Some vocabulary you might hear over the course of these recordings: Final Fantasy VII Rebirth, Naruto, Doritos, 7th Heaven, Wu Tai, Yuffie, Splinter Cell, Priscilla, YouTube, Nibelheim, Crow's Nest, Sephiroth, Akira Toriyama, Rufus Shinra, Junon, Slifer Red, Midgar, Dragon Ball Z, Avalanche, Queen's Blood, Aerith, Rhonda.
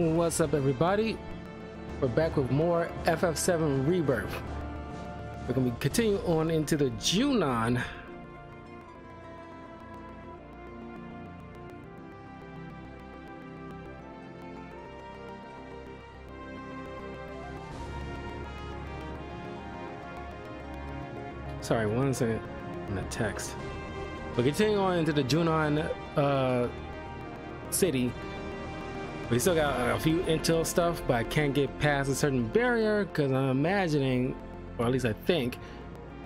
What's up, everybody? We're back with more FF7 Rebirth. We're gonna continue on into the Junon. Sorry, one second. In the text. We're continuing on into the Junon city. We still got a few intel stuff, but I can't get past a certain barrier because I'm imagining, or at least I think,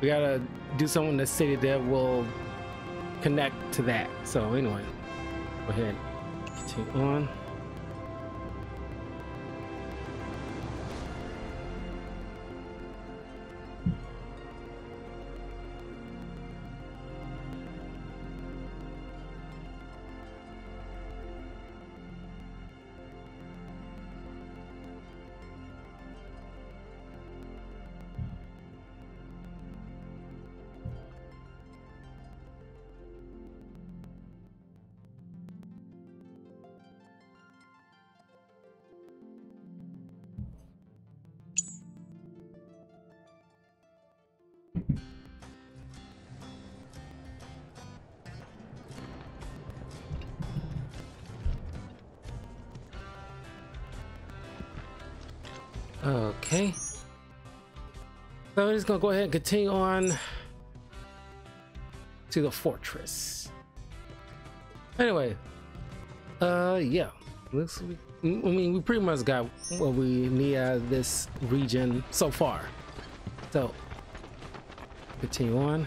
we gotta do something in the city that will connect to that. So anyway, go ahead, continue on. Okay, so we're just gonna go ahead and continue on to the fortress. Anyway, yeah, looks. I mean, we pretty much got what we need out of this region so far. So continue on.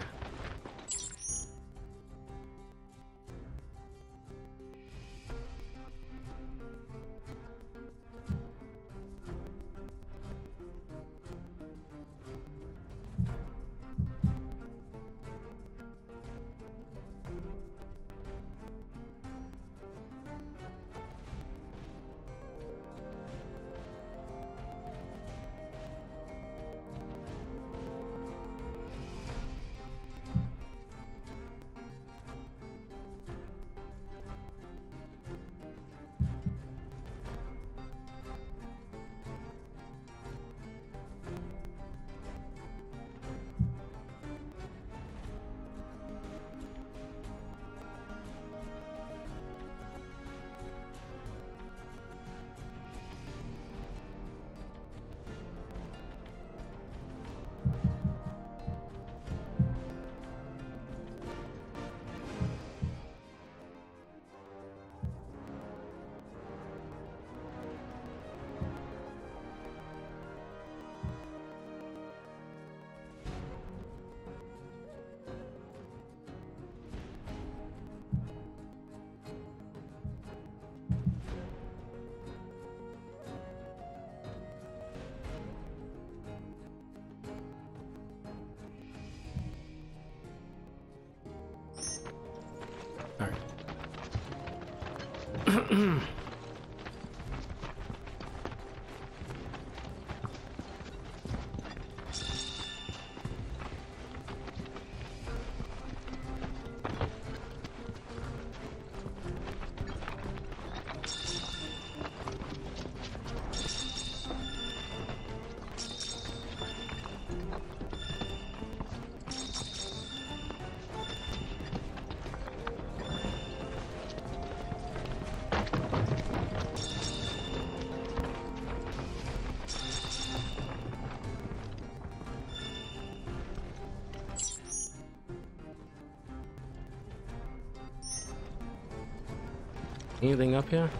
Anything up here?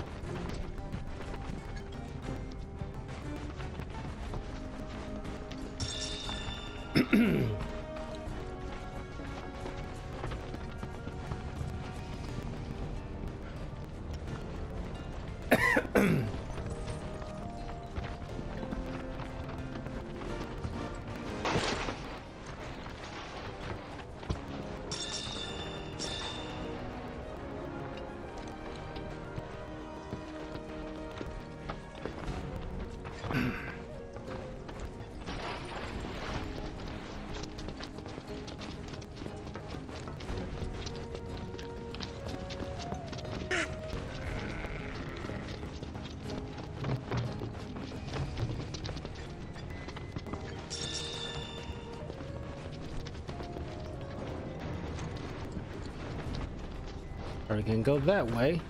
Or we can go that way.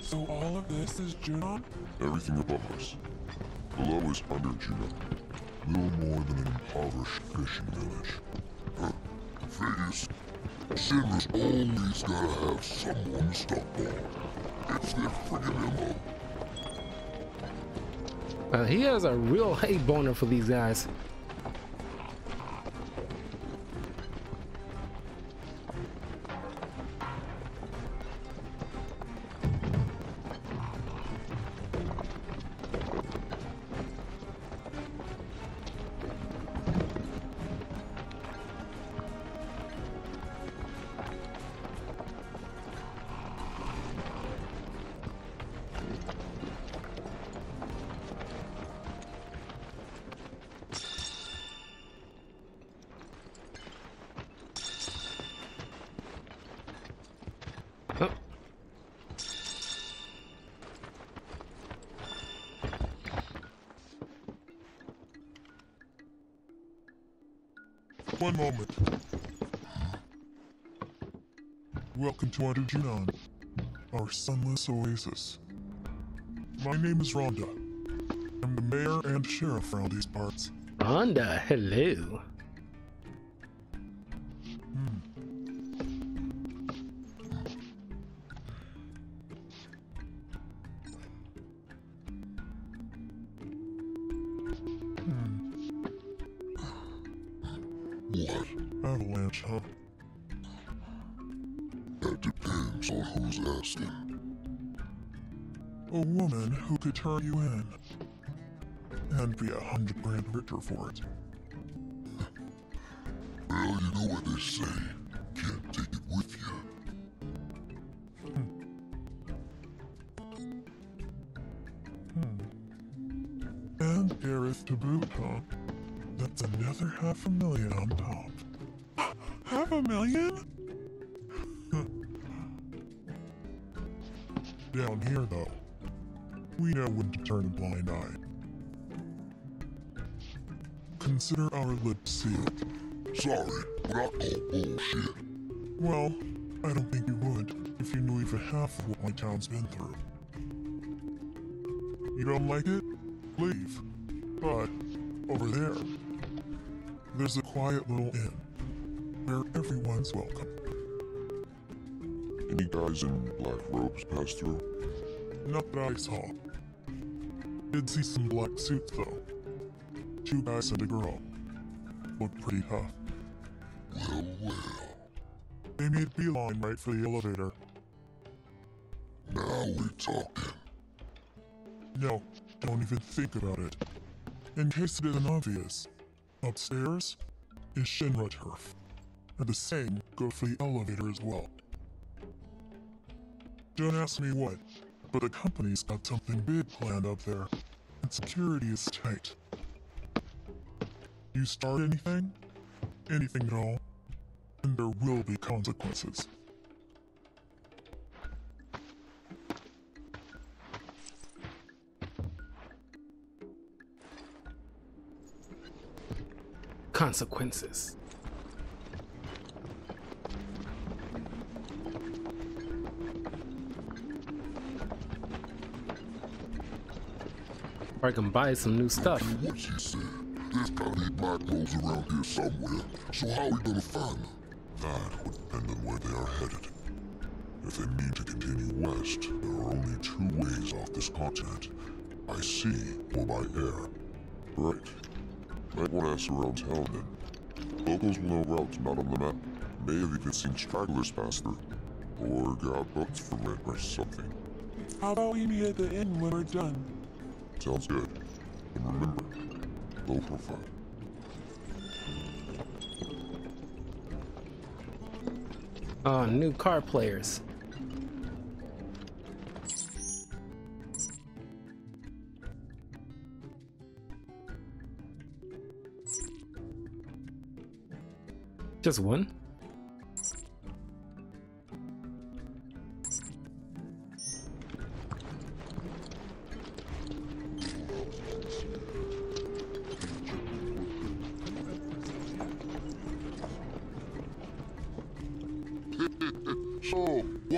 So all of this is Junon? Everything above us. Below is under Junon. Little more than an impoverished fishing village. Huh. Vegas. Shinra's always gotta have someone to stop on. It's their friggin' MO. He has a real hate boner for these guys. One moment. Welcome to Under Junon, our sunless oasis. My name is Rhonda. I'm the mayor and sheriff around these parts. Rhonda, hello. Avalanche, huh? That depends on who's asking. A woman who could turn you in. And be $100 grand richer for it. Well, you know what they say. Can't take it with you. And Aerith to boot, huh? That's another $500,000 on top. $500,000? Down here, though, we know when to turn a blind eye. Consider our lips sealed. Sorry, but I call bullshit. Well, I don't think you would if you knew even half of what my town's been through. You don't like it? Leave. But over there, there's a quiet little inn. Where everyone's welcome. Any guys in black robes pass through? Not that I saw. Did see some black suits though. 2 guys and a girl. Looked pretty tough. Well, well. They made a beeline right for the elevator. Now we're talking. No, don't even think about it. In case it isn't obvious, upstairs is Shinra turf. And the same go for the elevator as well. Don't ask me what, but the company's got something big planned up there, and security is tight. You start anything, anything at all, and there will be consequences. Consequences. I can buy some new stuff. What she said. There's probably black robes around here somewhere, so how are we gonna find them? That would depend on where they are headed. If they mean to continue west, there are only 2 ways off this continent. By sea or by air. Right. Might want to ask around town then. Locals will know routes not on the map. May have even seen stragglers pass through. Or got boats from it or something. How about we meet at the inn when we're done? Sounds good. And remember, low profile. Ah, new card players. Just one?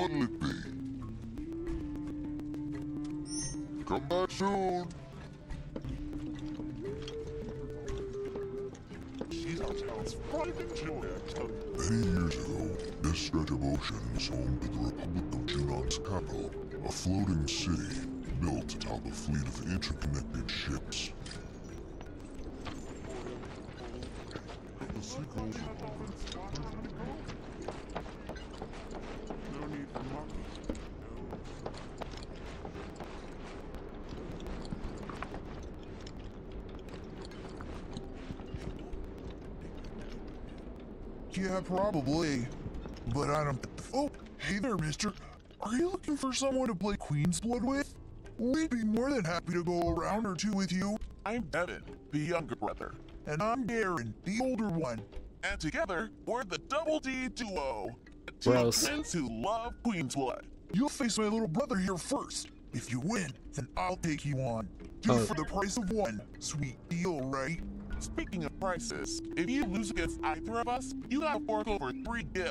what'll it be? Come back soon! Many years ago, this stretch of ocean was home to the Republic of Junon's capital, a floating city built atop a fleet of interconnected ships. Yeah, probably, but I don't... Oh, hey there, mister. Are you looking for someone to play Queen's Blood with? We'd be more than happy to go a round or two with you. I'm Devin, the younger brother. And I'm Darren, the older one. And together, we're the Double D Duo. Two friends who love Queen's Blood. You'll face my little brother here first. If you win, then I'll take you on. Two for the price of one. Sweet deal, right? Speaking of prices, if you lose against either of us, you gotta fork over 3 gil.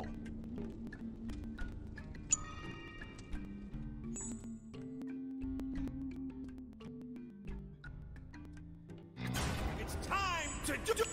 It's time to duel!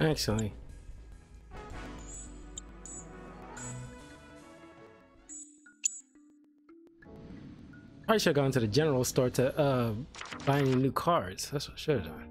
Actually. I should have gone to the general store to buy any new cards. That's what I should have done.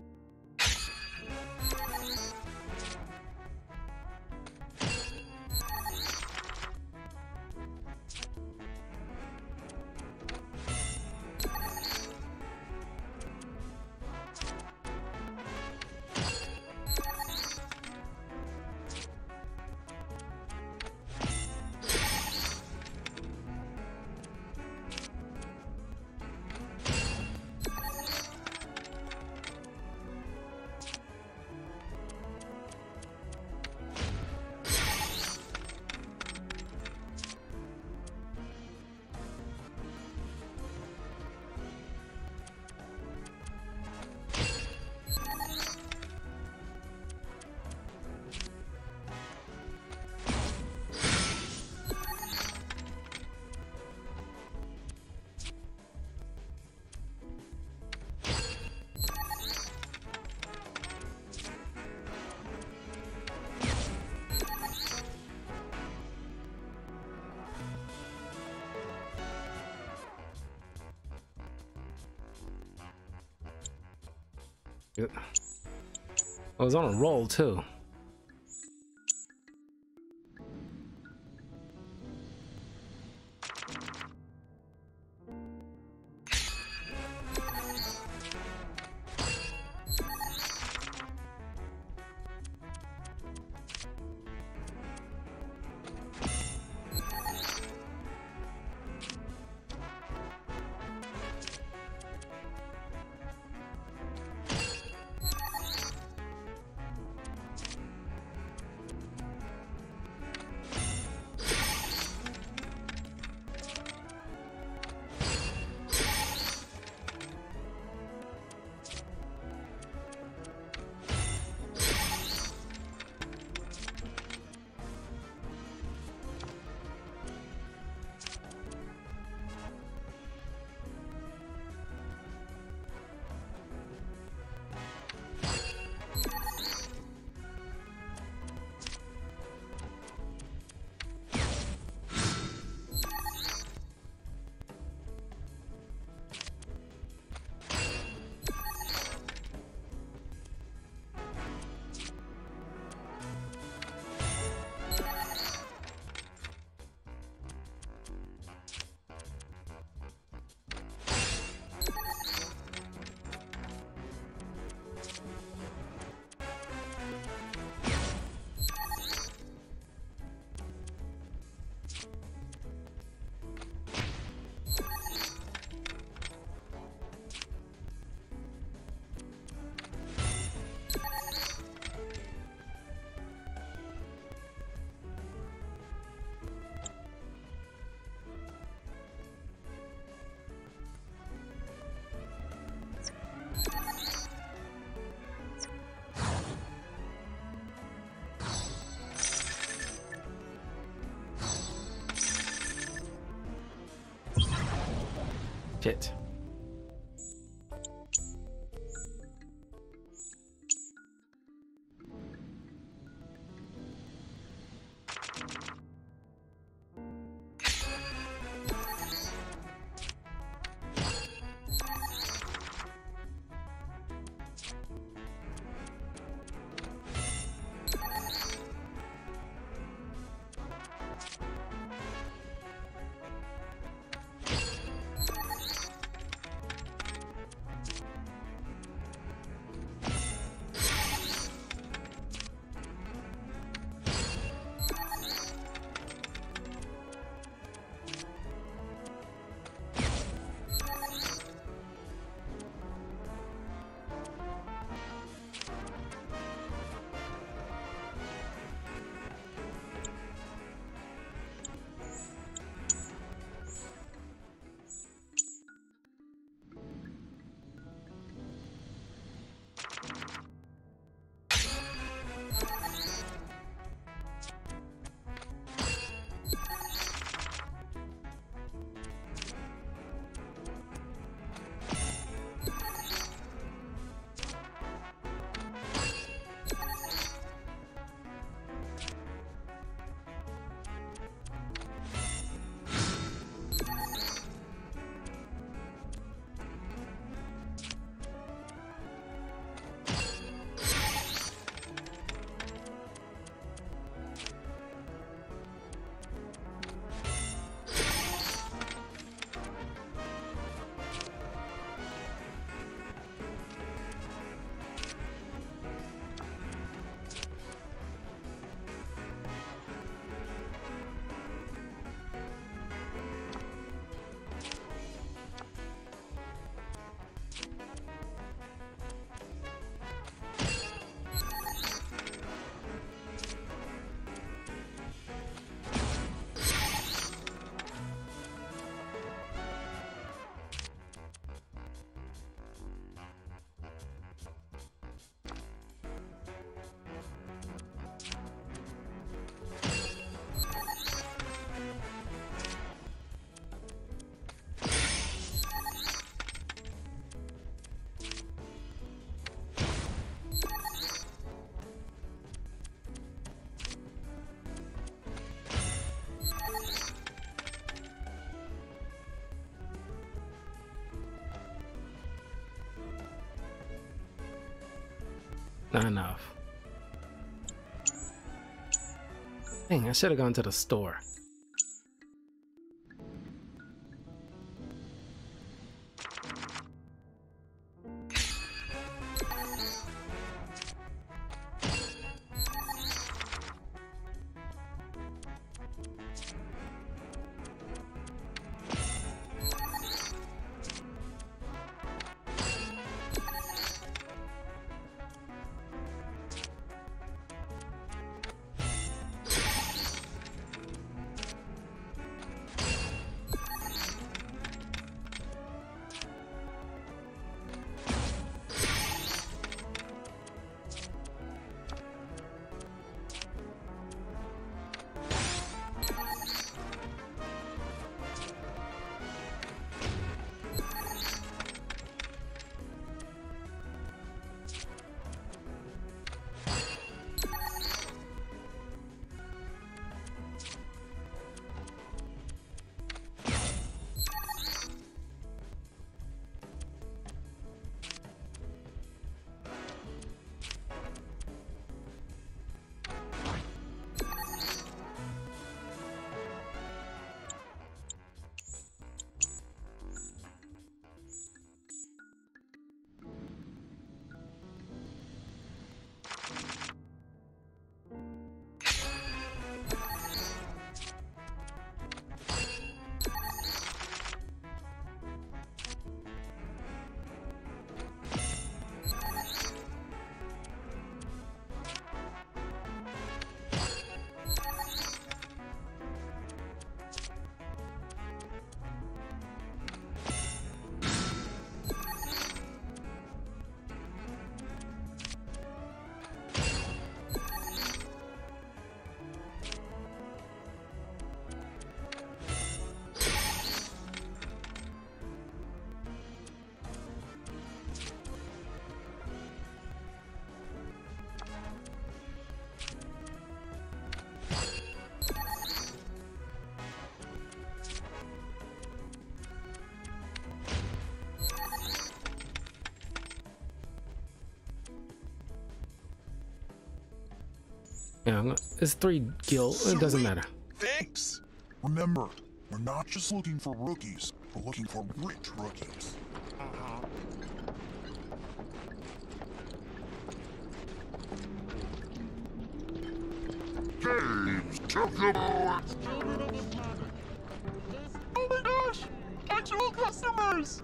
I was on a roll too. Shit. Not enough. Dang, I should have gone to the store. Yeah, it's 3 guild. It doesn't matter. Thanks. Remember, we're not just looking for rookies. We're looking for rich rookies. Games, chocoboards. Oh my gosh! Actual customers.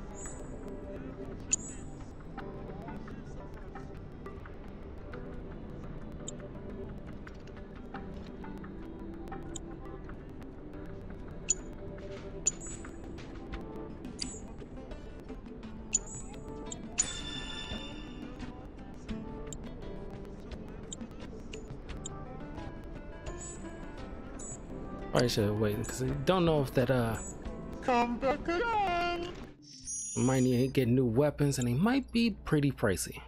I should have waited because I don't know if that come back again. Might need to get new weapons and they might be pretty pricey.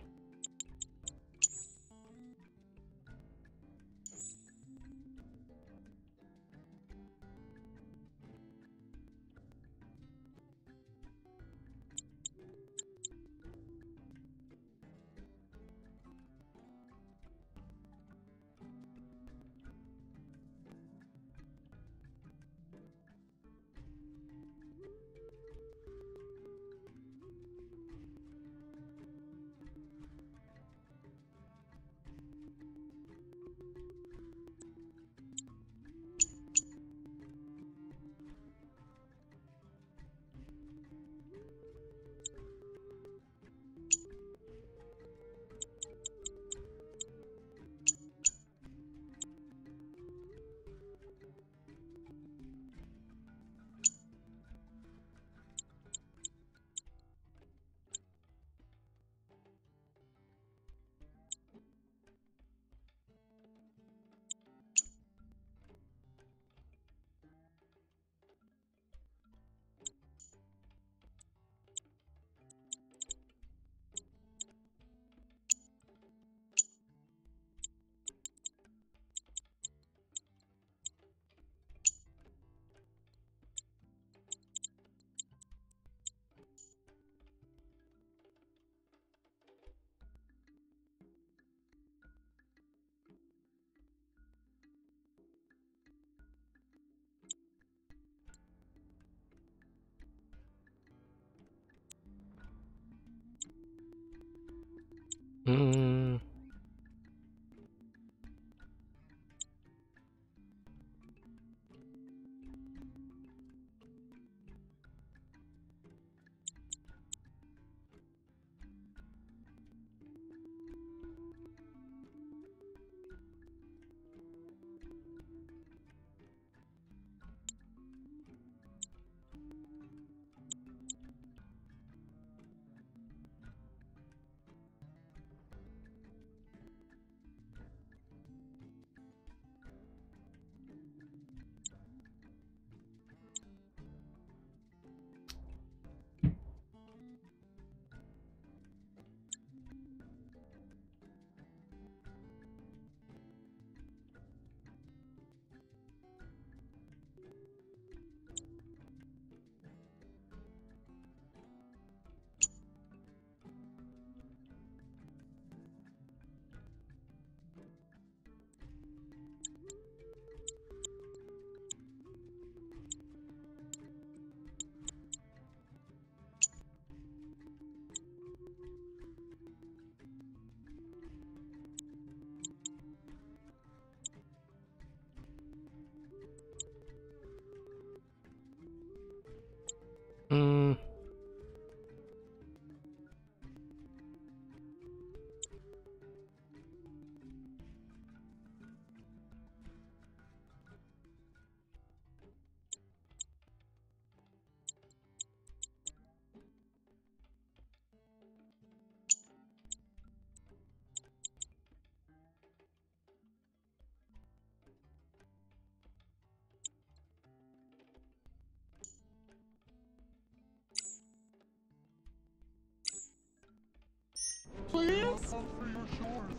Please?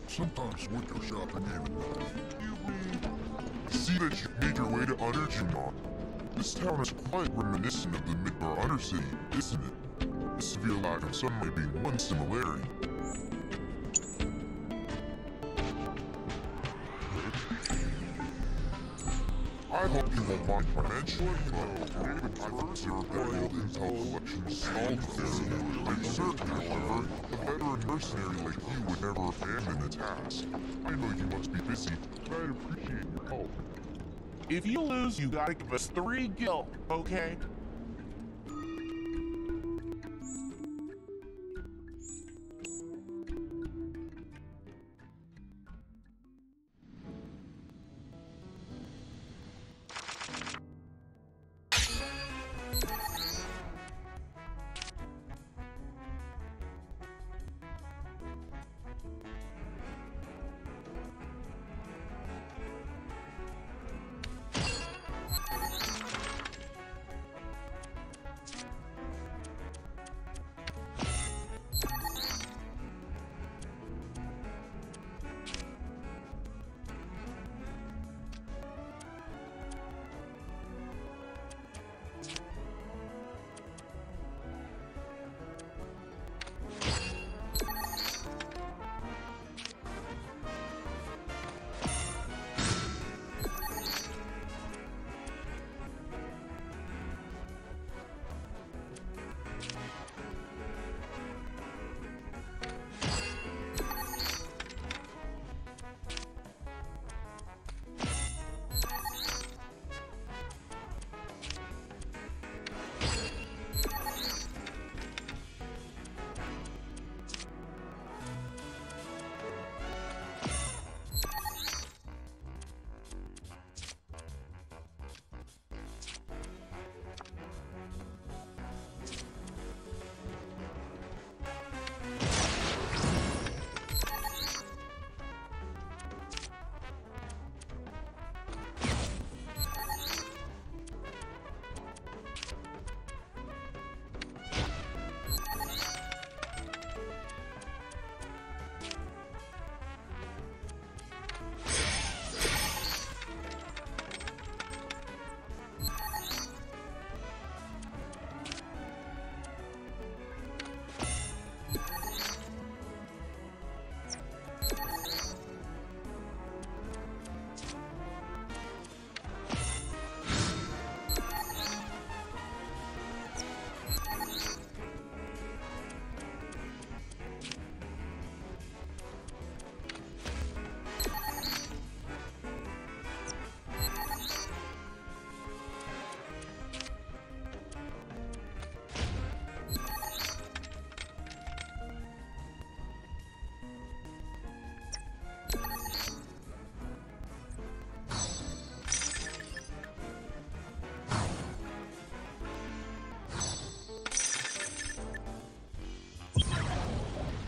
Sometimes window shopping even. See that you made your way to Under Junon. This town is quite reminiscent of the Midgar Undercity, isn't it? The severe lack of sunlight being one similarity. If you lose, you gotta give us 3 gil, okay?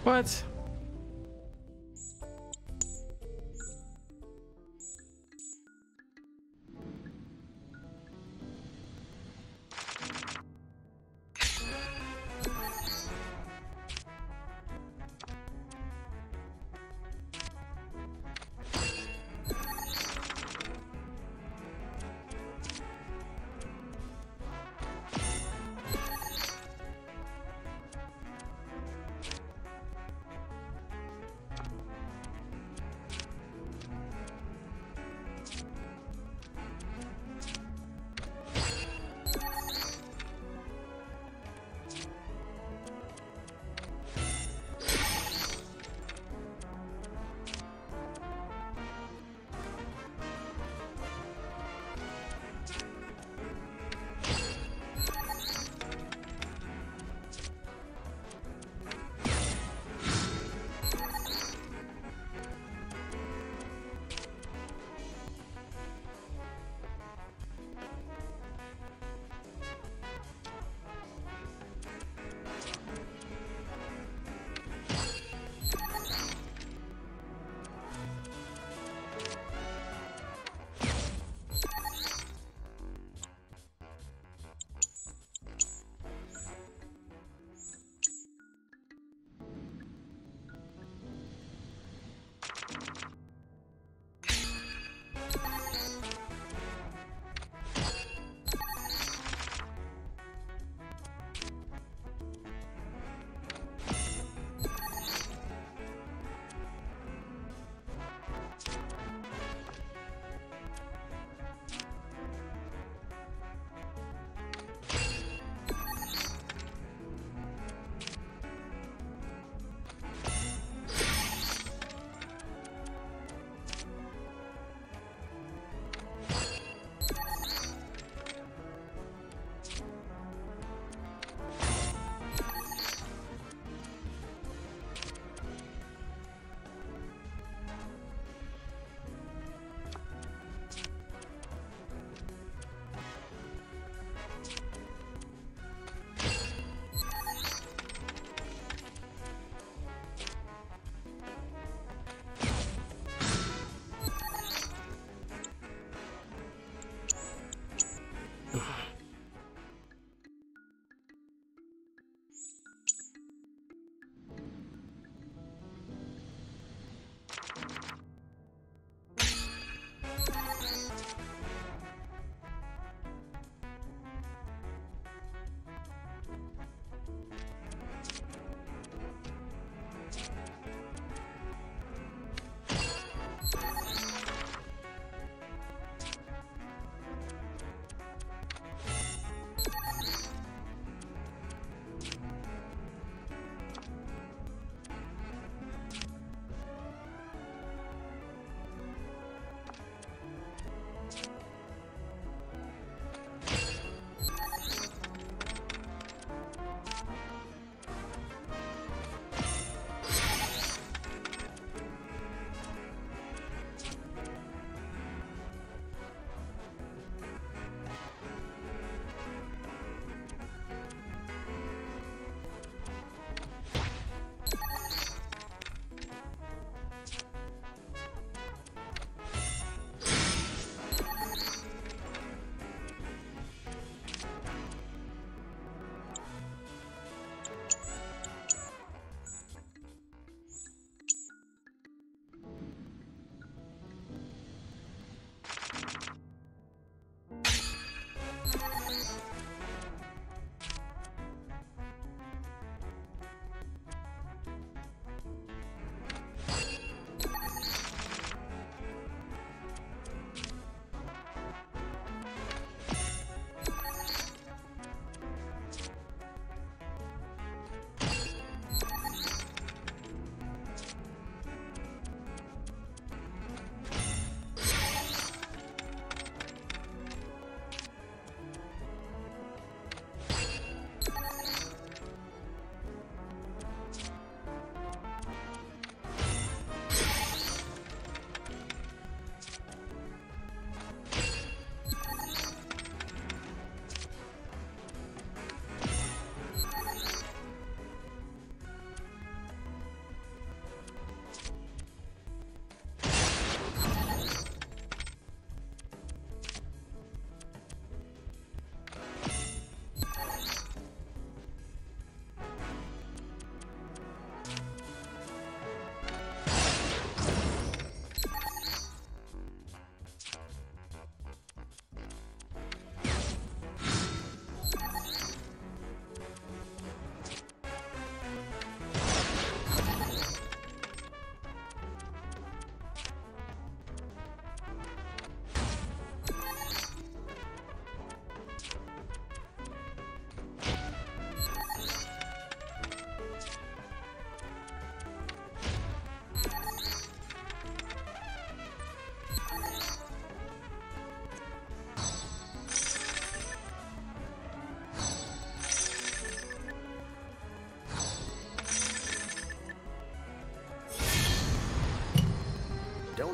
What?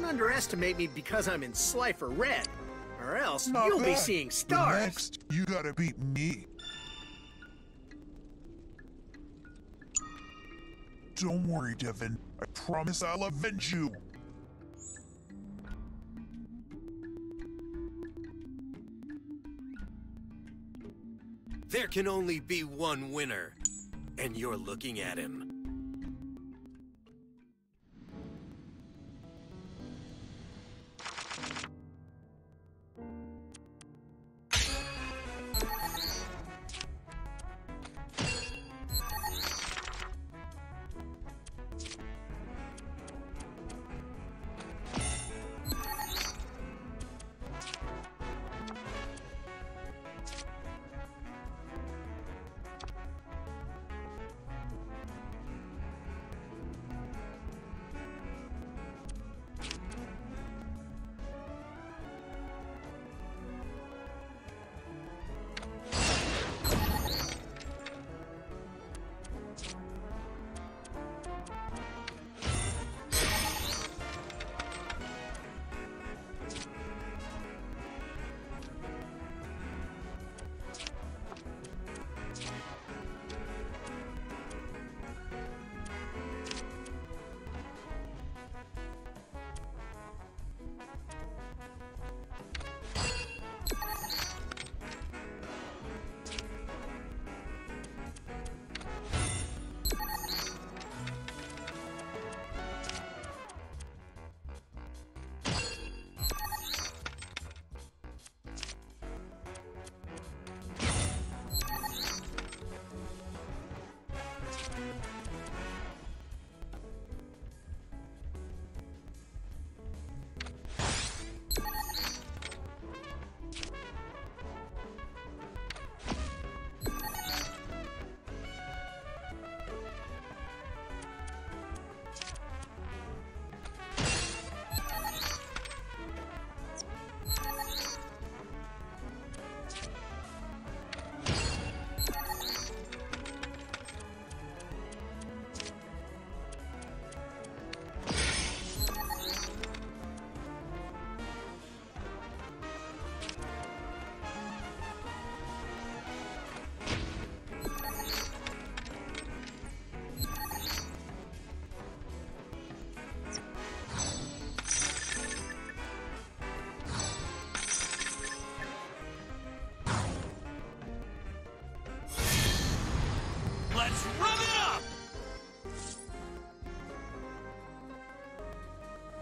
Don't underestimate me because I'm in Slifer Red, or else you'll be seeing stars. Next, you gotta beat me. Don't worry, Devin. I promise I'll avenge you. There can only be one winner, and you're looking at him.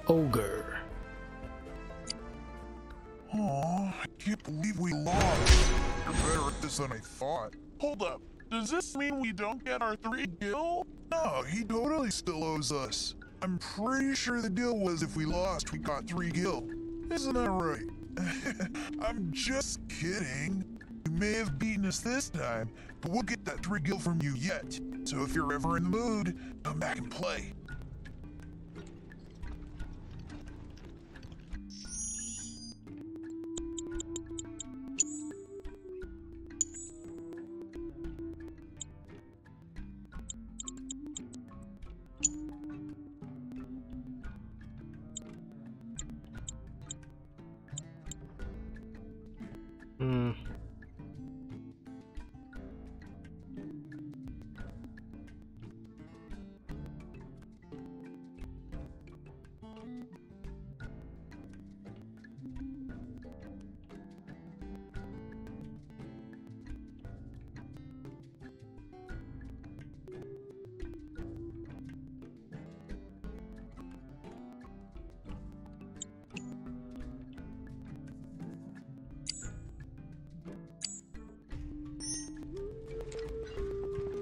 Ogre. Aww, I can't believe we lost. You're better at this than I thought. Hold up, does this mean we don't get our 3 gil? No, he totally still owes us. I'm pretty sure the deal was if we lost, we got 3 gil. Isn't that right? I'm just kidding. You may have beaten us this time, but we'll get that 3 gil from you yet. So if you're ever in the mood, come back and play.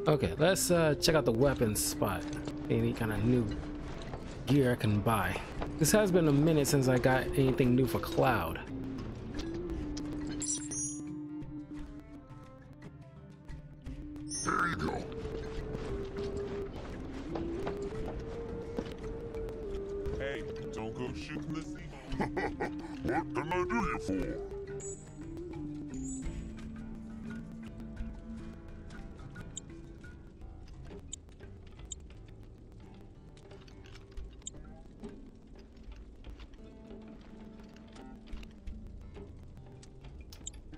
Okay, let's check out the weapons spot. Any kind of new gear I can buy. This has been a minute since I got anything new for Cloud. There you go. Hey, don't go shooting this thing. What can I do you for?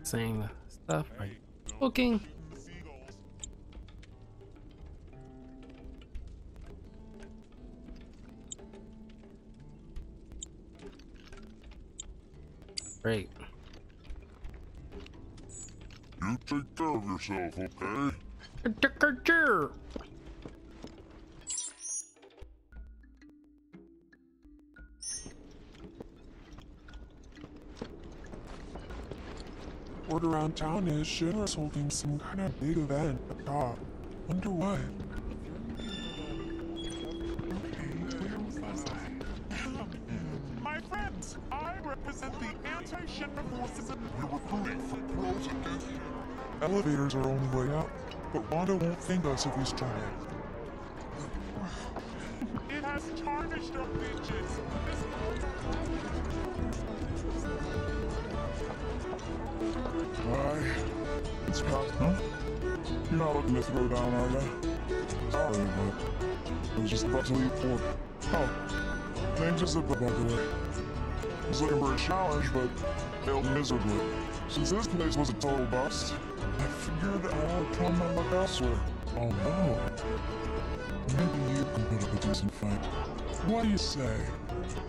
saying the stuff like cooking. Great. You take care of yourself, okay? Take care. Word around town is Shinra's holding some kind of big event up top. Wonder what? My friends, I represent the anti-Shinra forces and we're recruiting for pros against you. Elevators are only way up, but Wanda won't thank us if we try. It has tarnished our bitches. Why? It's not, huh? You're not looking to throw down, are you? Sorry, but I was just about to leave for. Oh, name's just a bucket. I was looking for a challenge, but failed miserably. Since this place was a total bust, I figured I would try my luck elsewhere. Oh no. Maybe you can put up a decent fight. What do you say?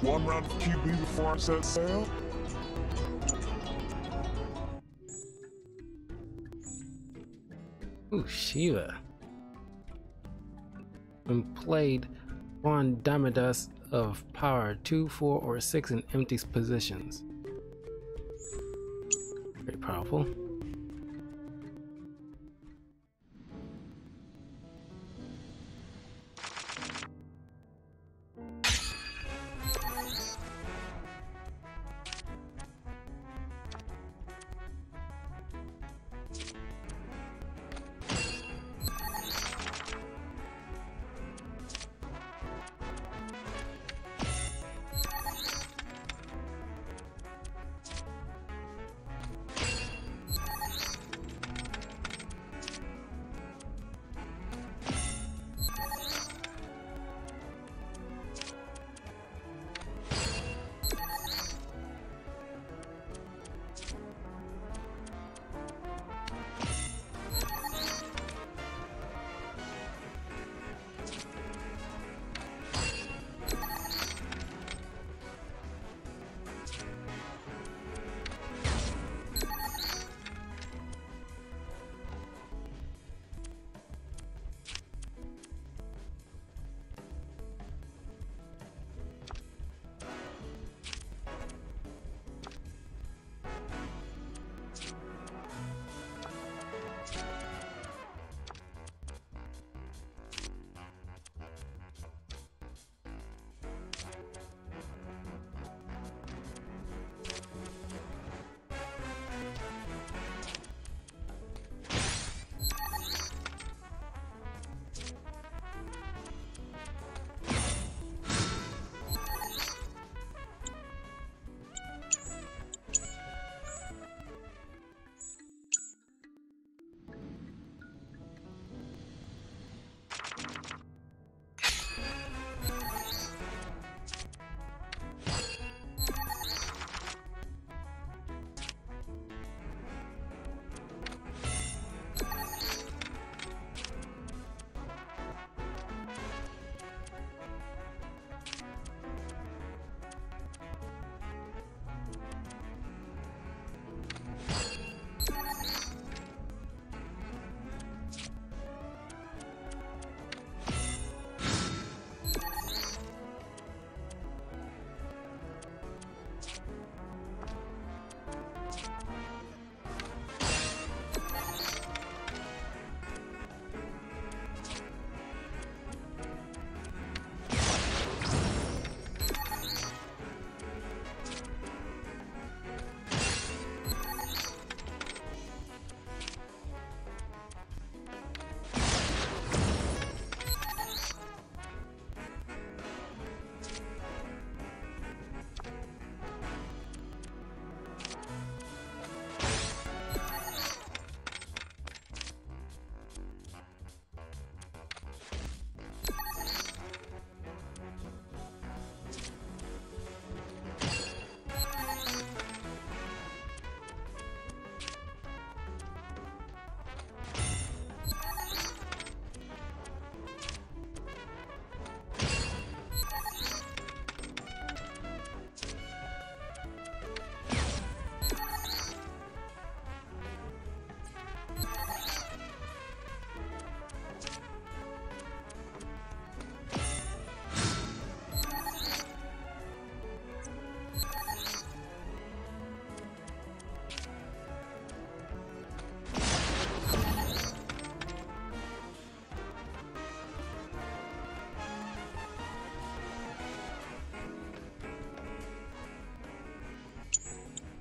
One round of QB before I set sail? Ooh, Shiva. When played, one Damadas of power 2, 4, or 6 in empty positions. Very powerful.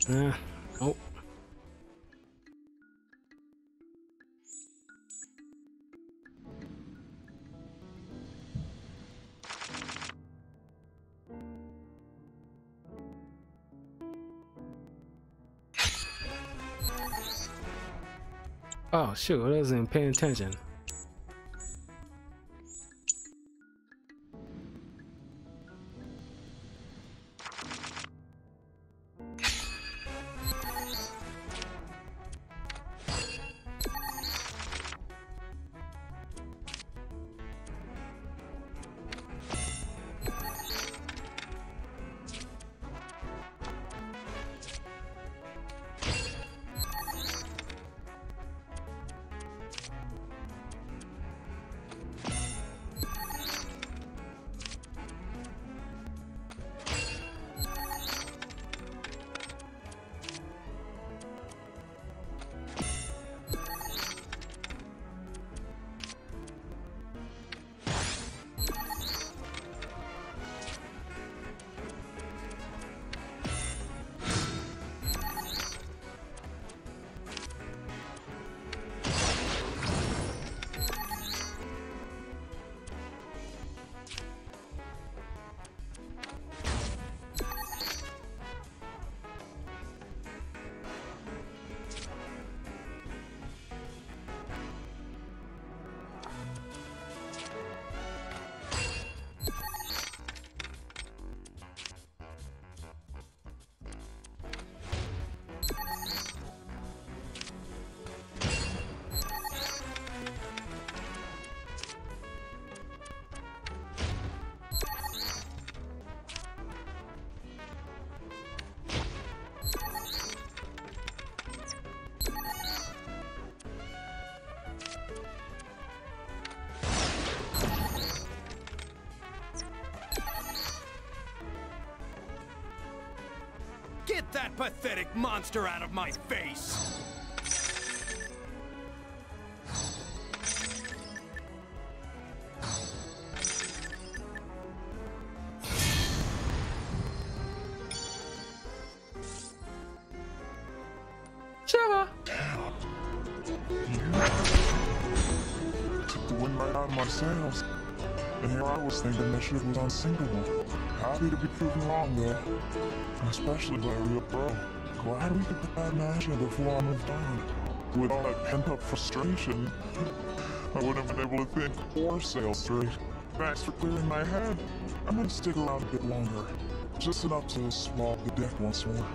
Oh. Oh shoot, I wasn't paying attention. Get that pathetic monster out of my face! Sure. Took the wind right out of my sails. And here I was thinking that shit was unsinkable. Happy to be proven wrong though. Especially by a real bro. Glad we could put that match in before I moved on. With all that pent-up frustration, I wouldn't have been able to think or sail straight. Thanks for clearing my head. I'm gonna stick around a bit longer. Just enough to swab the deck once more.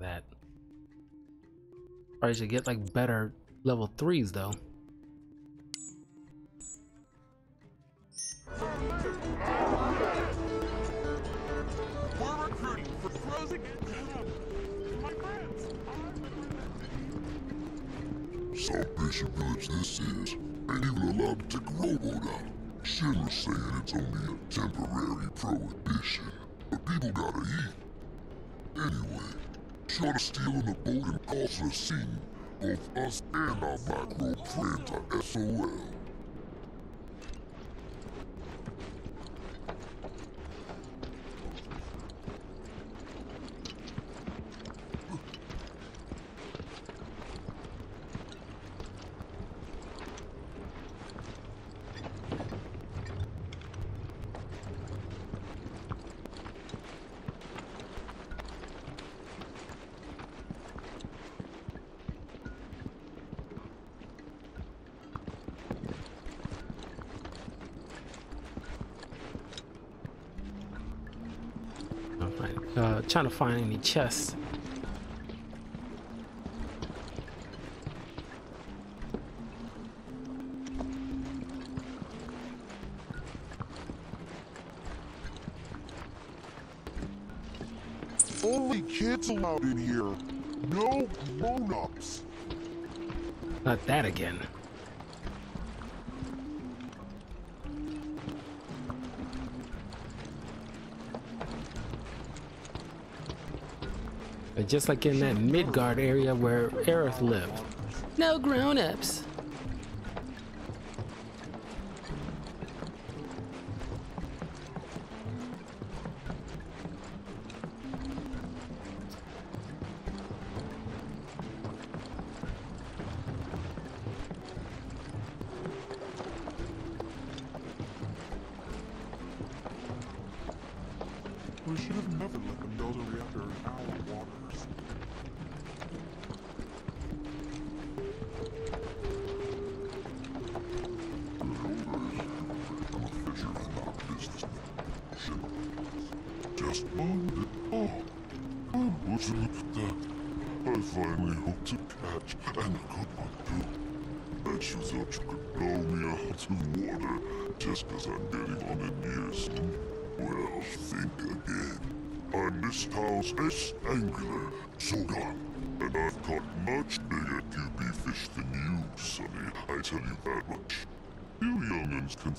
That probably should get like better level 3s though. We're recruiting for frozen my friends. Salvation Village this is. Ain't even allowed to take Robo down. Shinra's saying it's only a temporary prohibition, but people gotta eat. Anyway, try to steal in a boat and cause a scene. Both us and our black robe friends are SOL. trying to find any chests. Only kids allowed in here. No grown-ups. Not that again. But just like in that Midgard area where Aerith lived. No grown-ups.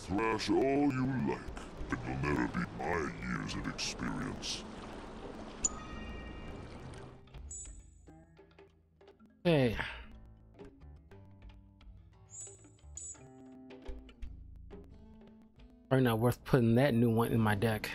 Thrash all you like, but you'll never beat my years of experience. Hey. Probably not worth putting that new one in my deck.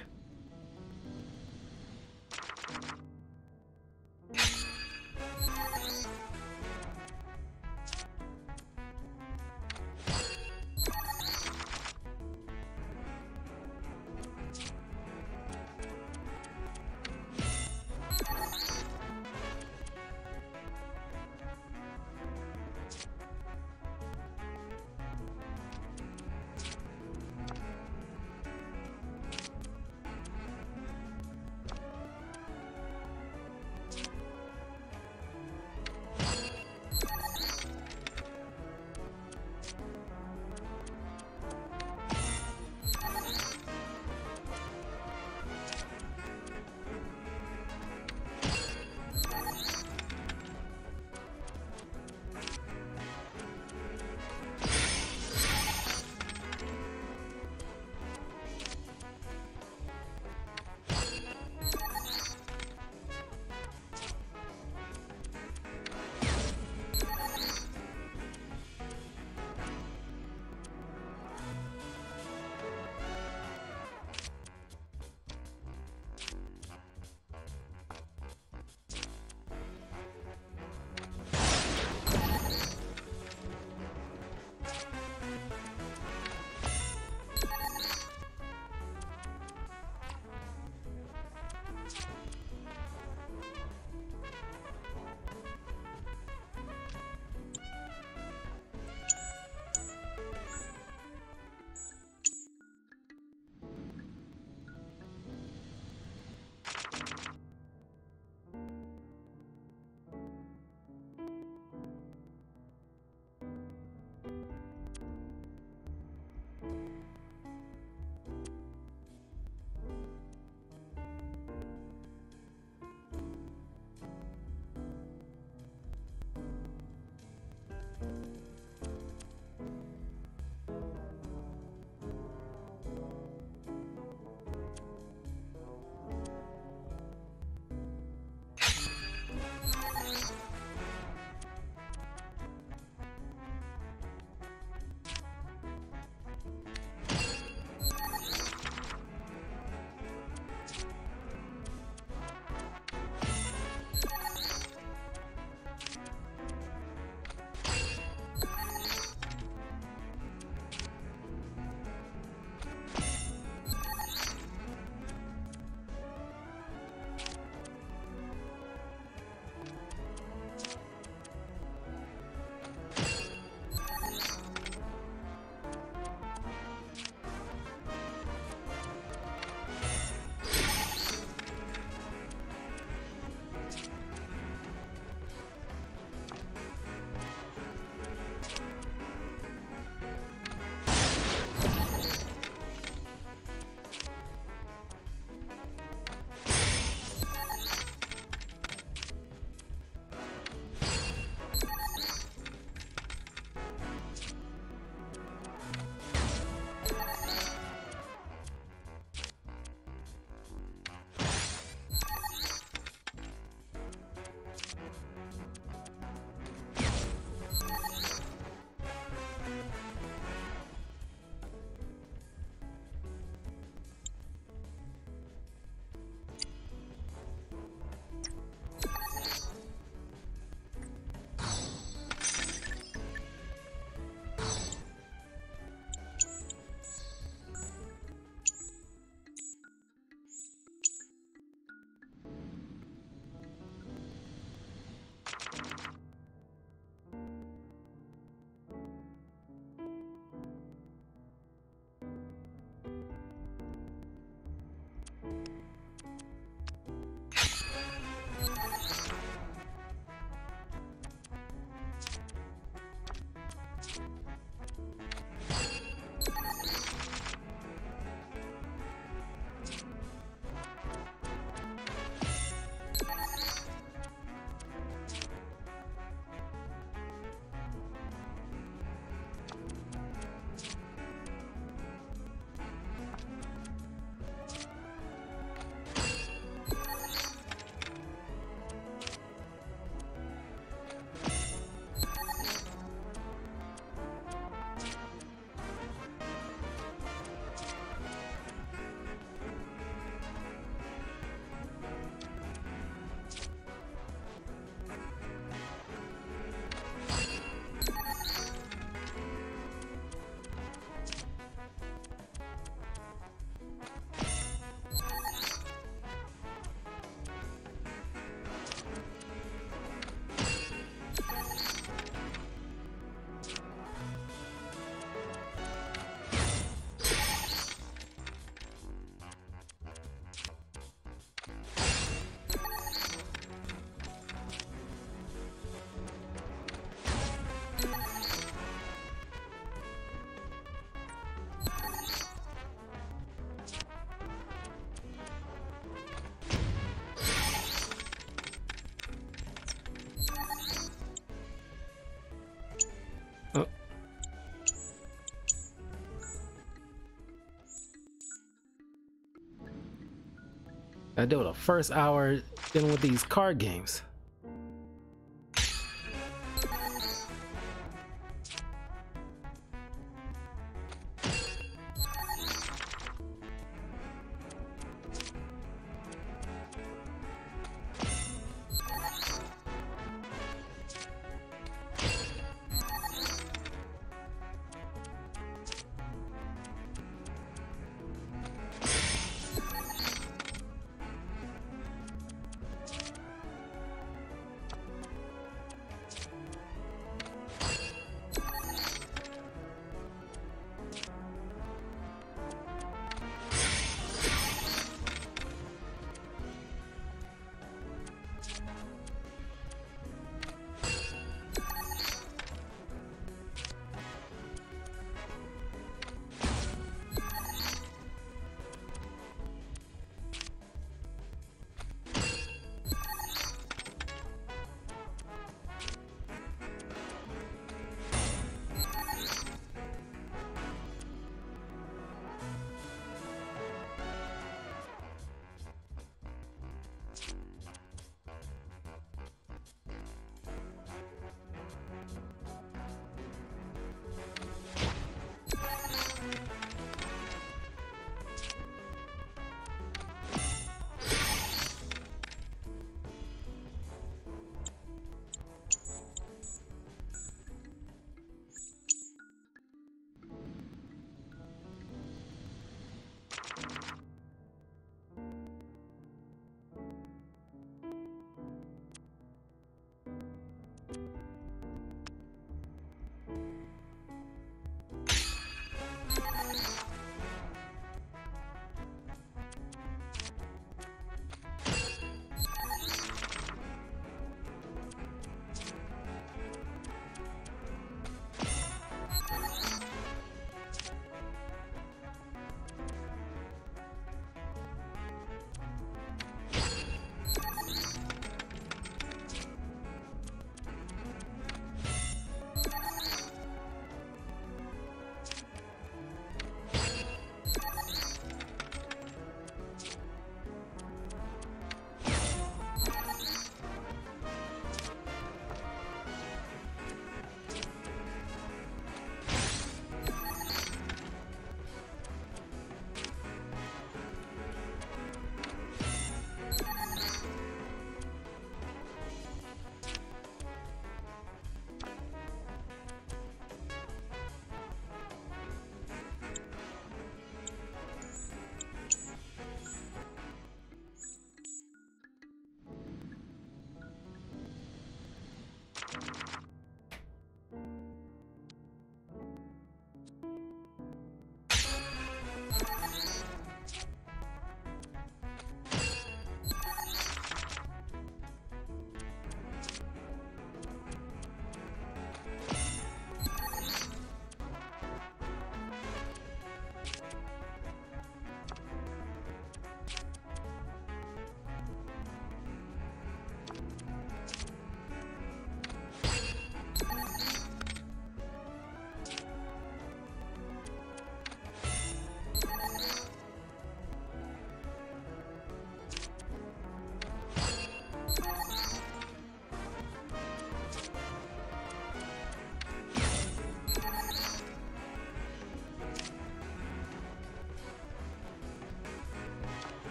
I do the first hour dealing with these card games.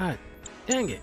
God dang it.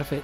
F it.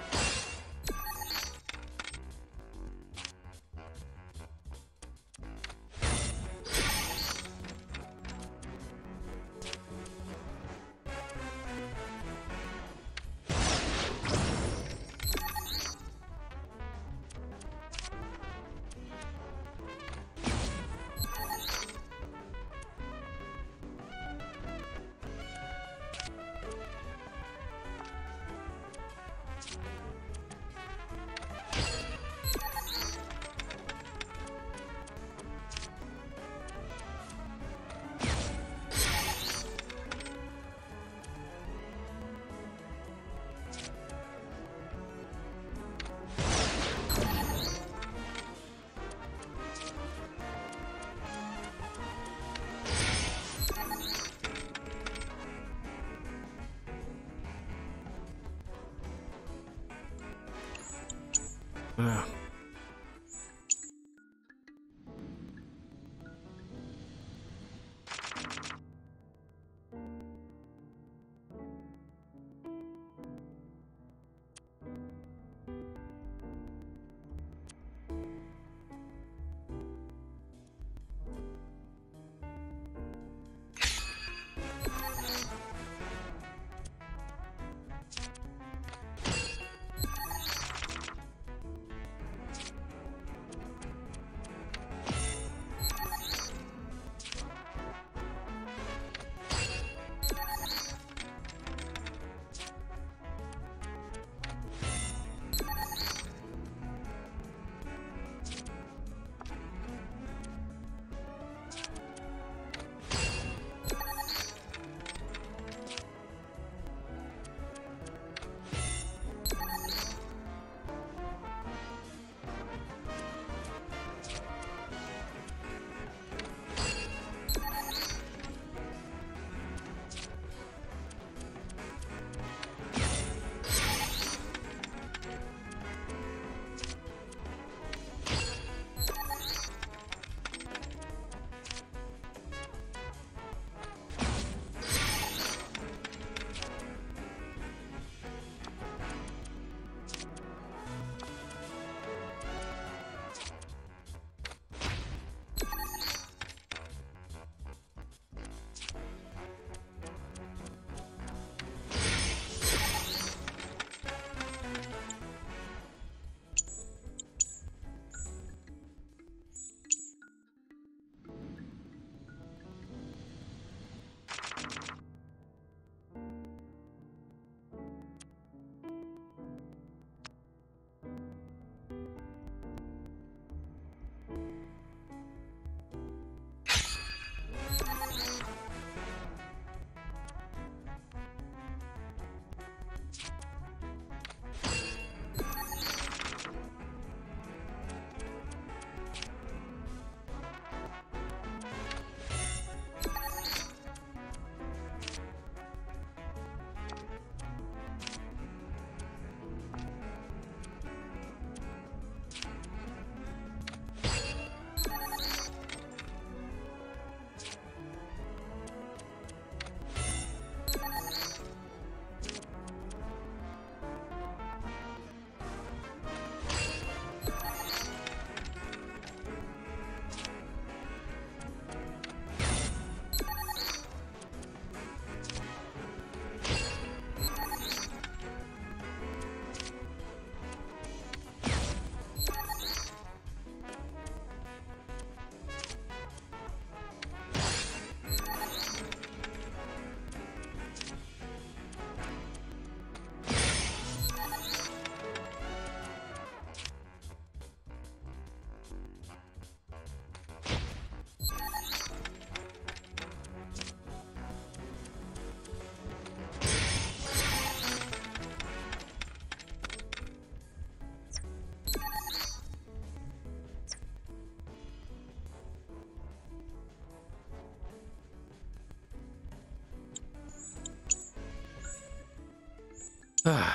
Ah.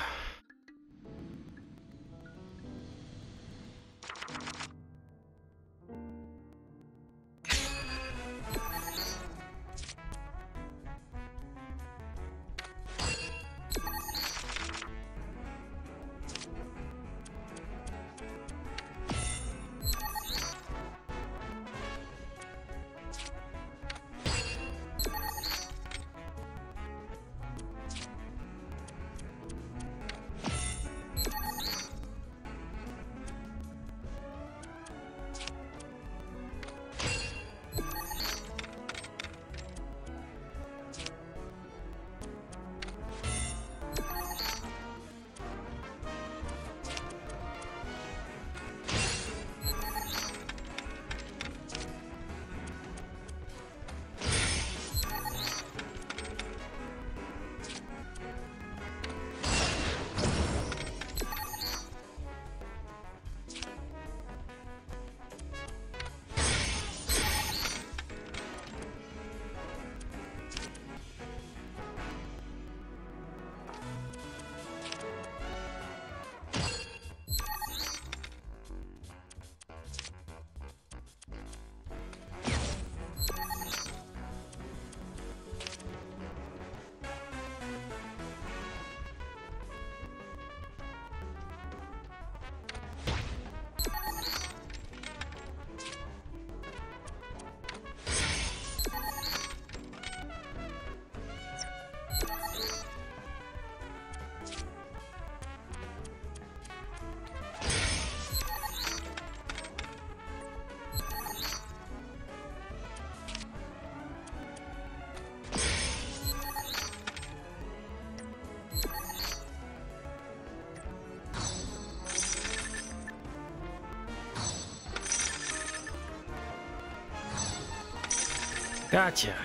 Gotcha.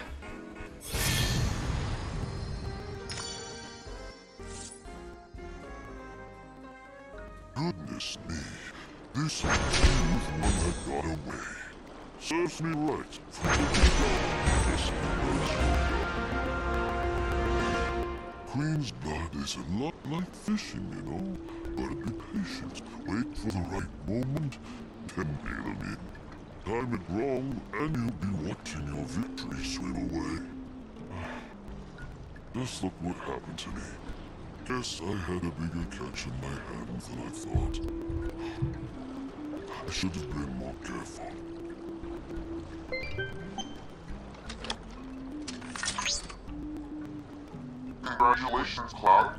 Goodness me, this is the one that got away. Serves me right for this. Queen's Blood is a lot like fishing, you know. Gotta be patient, wait for the right moment, then reel them in. Time it wrong, and you'll be watching your victory swim away. Just look what happened to me. Guess I had a bigger catch in my hand than I thought. I should have been more careful. Congratulations, Cloud.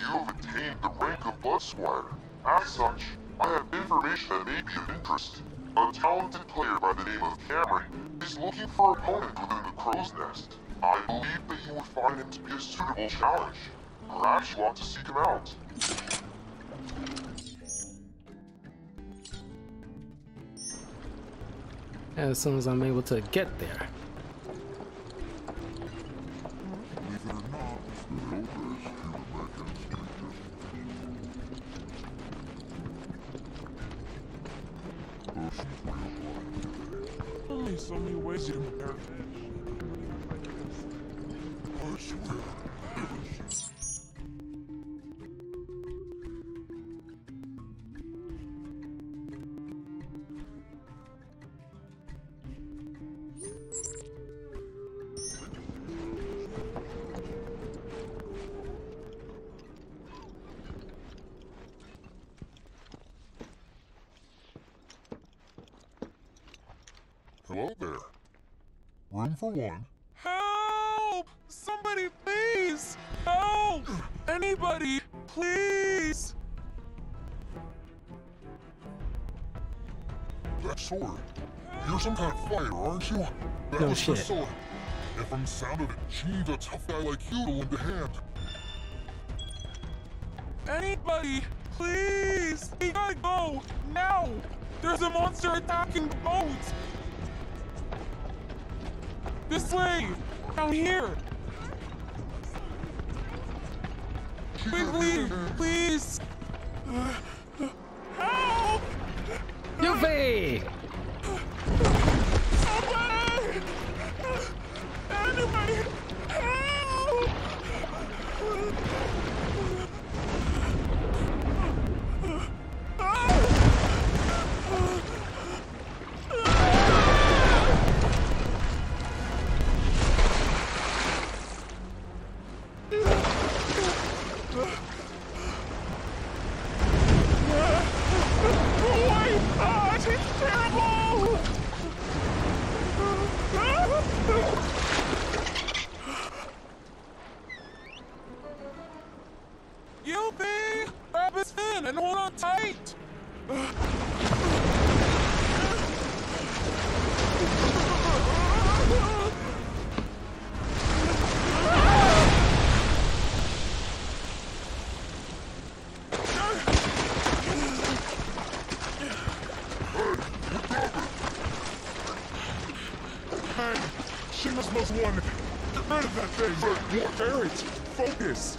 You have attained the rank of Blood Squire. As such, I have information that may be of interest. A talented player by the name of Cameron is looking for an opponent within the Crow's Nest. I believe that you would find him to be a suitable challenge. Perhaps you want to seek him out. As soon as I'm able to get there. Hello there. Room for one. Help! Somebody please! Help! Anybody, please! That sword. You're some kind of fighter, aren't you? That was Priscilla. And from the sound of it, she needs a tough guy like you to lend a hand. Anybody, please! We gotta go! Now! There's a monster attacking the boat! This way! Down here! Please leave! Please! Help! Yuffie! Somebody! Anybody! Help! Focus!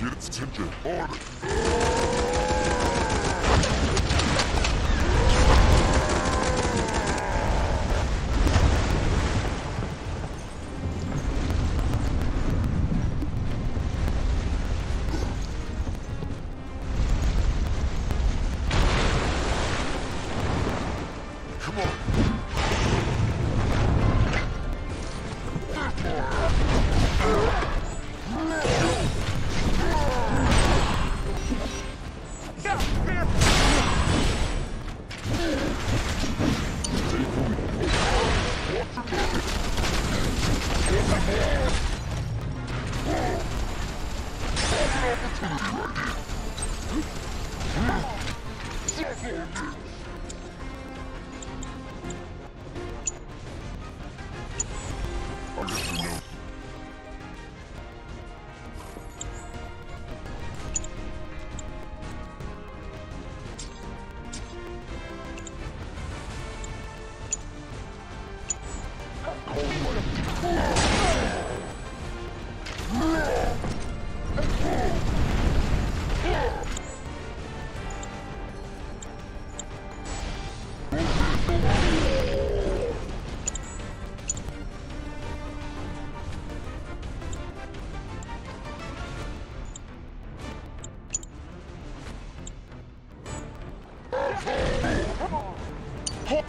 Get its attention harder!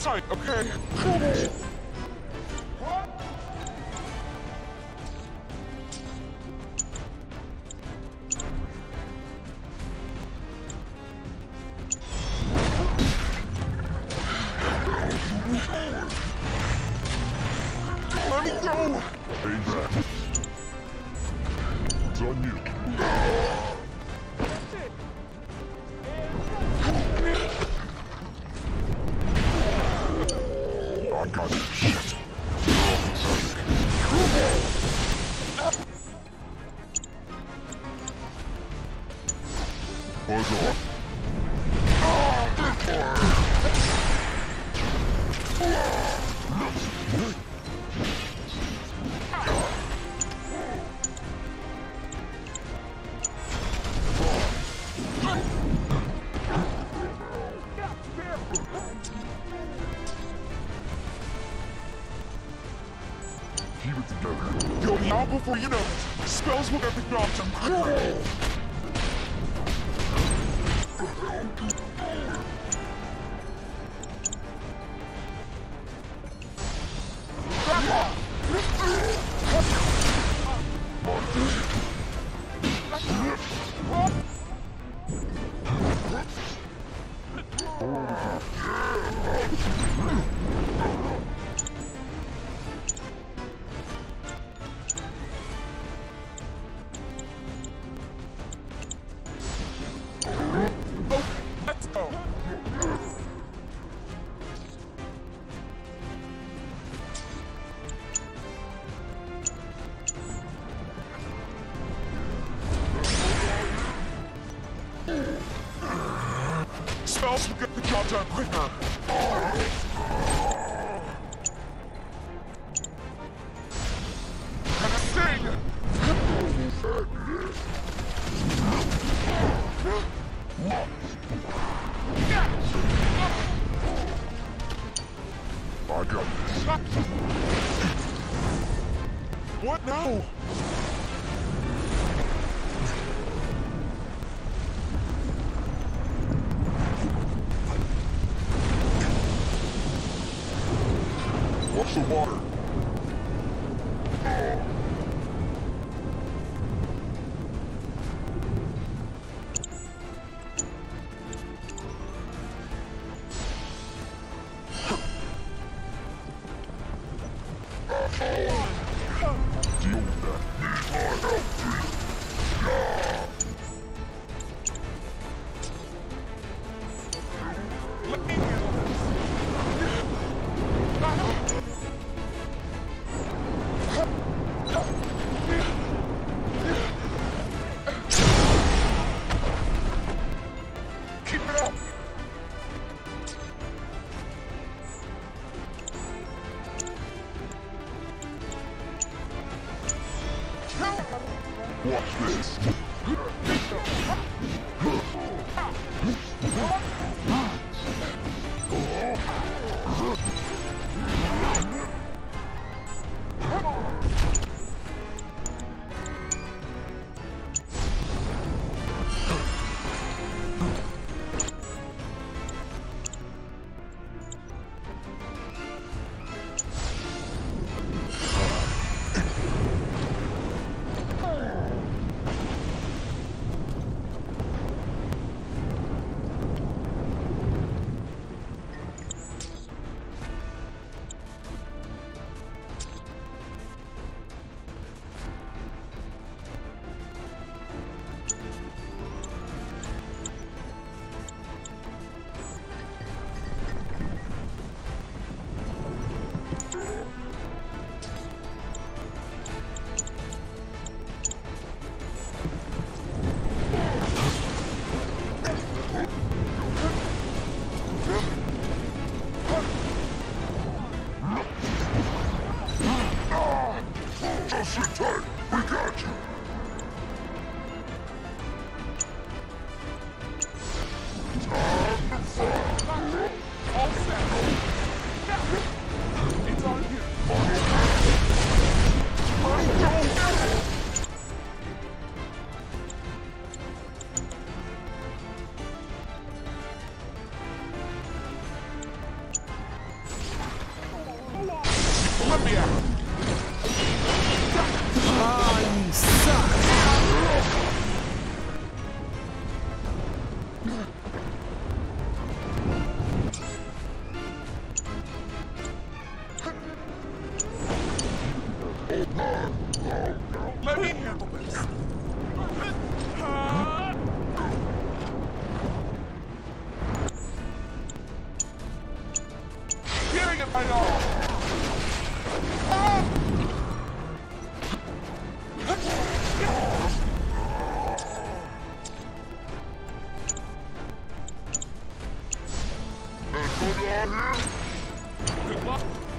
sight, okay? Before you know it, spells will get the job done. Spells will get the job done quicker.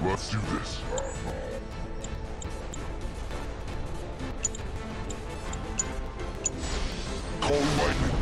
Let's do this. Cold lightning.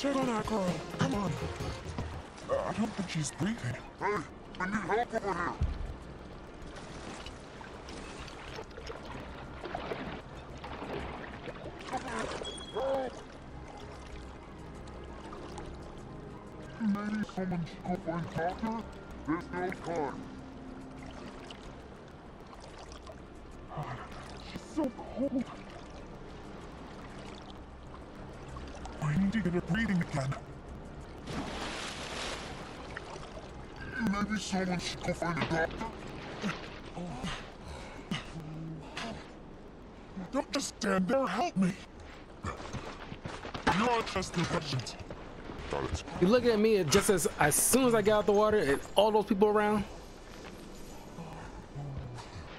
Check on our girl. Come on. I don't think she's breathing. Hey, we need help over here. Maybe someone should go find Doctor? There's no time. She's so cold. Get her breathing again. Maybe someone should go find a doctor. Don't just stand there, help me. You are just impatient. You look at me, it just as soon as I get out the water, and all those people around.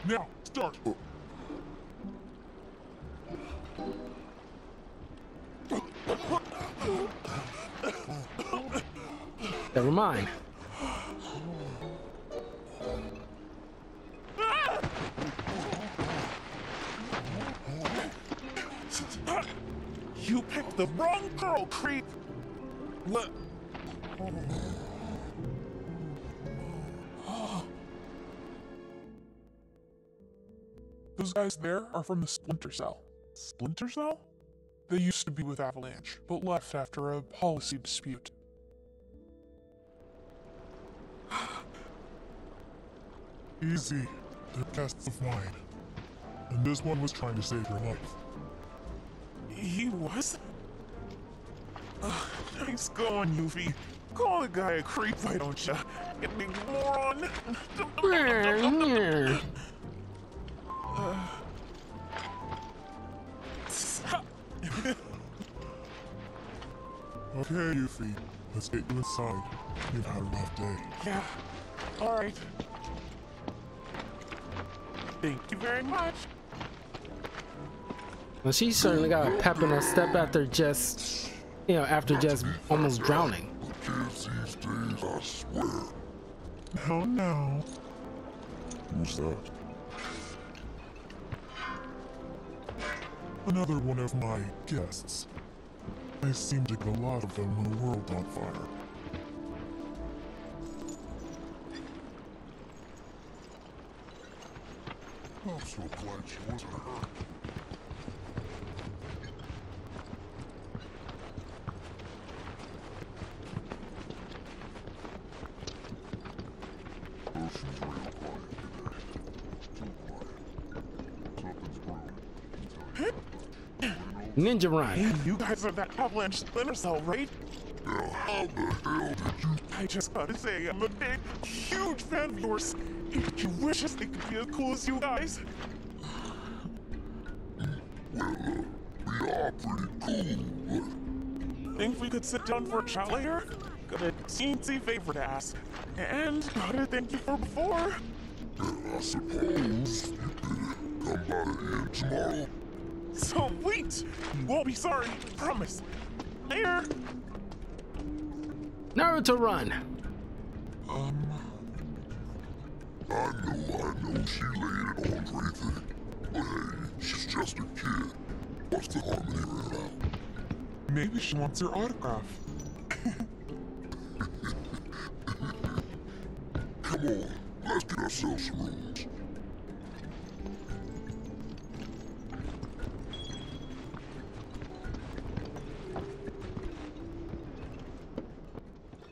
Now, start. Never mind. You picked the wrong girl, creep. Look. Those guys there are from the Splinter Cell. Splinter Cell? They used to be with Avalanche, but left after a policy dispute. Easy. They're casts of mine. And this one was trying to save your life. He was? Nice going, Yuffie. Call the guy a creep, why don't ya? Get me moron! Okay, Yuffie. Let's get you inside. You've had a rough day. Yeah. Alright. Thank you very much. Well, she certainly got a pep in her step after just, you know, after just almost drowning. Hell no. Who's that? Another one of my guests. I seem to get a lot of them in the world on fire. I'm so glad she wasn't hurt. Ocean's real quiet today. Too quiet. Something's brewing. Ninja Ryan. You guys are that Avalanche Splinter Cell, right? Now, how the hell did you? I just gotta say, I'm a big, huge fan of yours. If you wish us, they could be as cool as you guys. Well, we are pretty cool. Think we could sit down for a chat later? Got a teensy favor to ask. And gotta thank you for before. I suppose you could come by again tomorrow. So wait! You won't be sorry, promise. Later! Naruto run! I know she laid it on for anything, but hey, she's just a kid. What's the harm in hearing it out? Maybe she wants your autograph. Come on, let's get ourselves some rooms.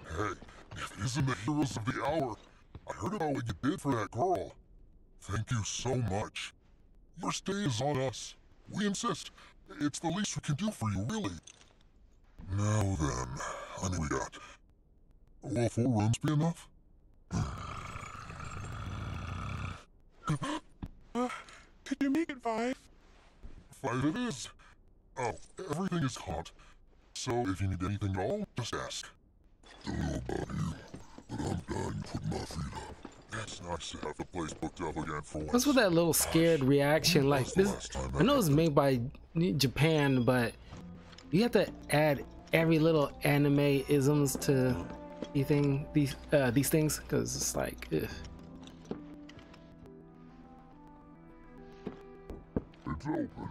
Hey, if it isn't the heroes of the hour. I heard about what you did for that girl. Thank you so much. Your stay is on us. We insist. It's the least we can do for you, really. Now then, I mean, we got... Will 4 rooms be enough? Could you make it 5? 5 it is. Oh, everything is hot. So if you need anything at all, just ask. Don't know about you. But I'm done putting my feet up. It's nice to have the place booked up again for once. What's with that little scared reaction? Like this, I know it's made by Japan, but you have to add every little anime isms to these things, because it's like. Ugh. It's open.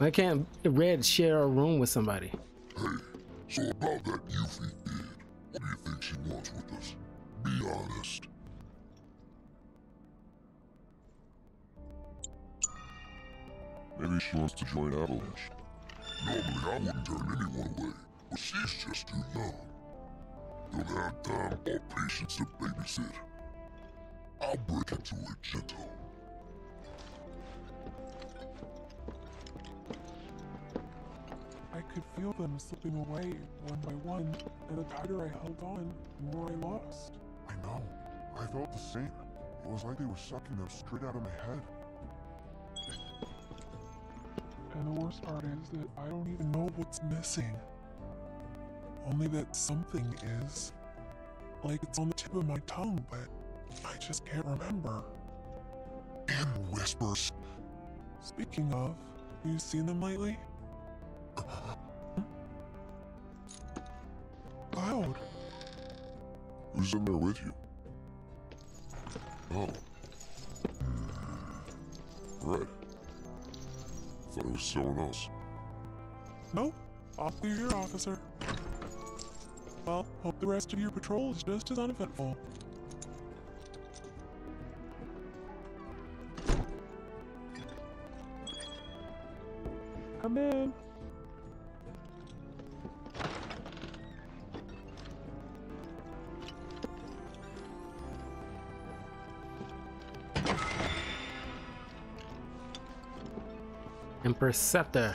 I can't Red share a room with somebody. Hey, so about that Yuffie kid, what do you think she wants with us? Be honest. Maybe she wants to join Avalanche. Normally I wouldn't turn anyone away, but she's just too young. Don't have time or patience to babysit. I'll break into it gentle. I could feel them slipping away, one by one, and the tighter I held on, the more I lost. I know. I felt the same. It was like they were sucking them straight out of my head. And the worst part is that I don't even know what's missing. Only that something is. Like it's on the tip of my tongue, but I just can't remember. In whispers. Speaking of, have you seen them lately? Cloud. Who's in there with you? Oh. Right. Thought it was someone else. Nope. Off to your officer. Well, hope the rest of your patrol is just as uneventful. Come in. and Perceptor.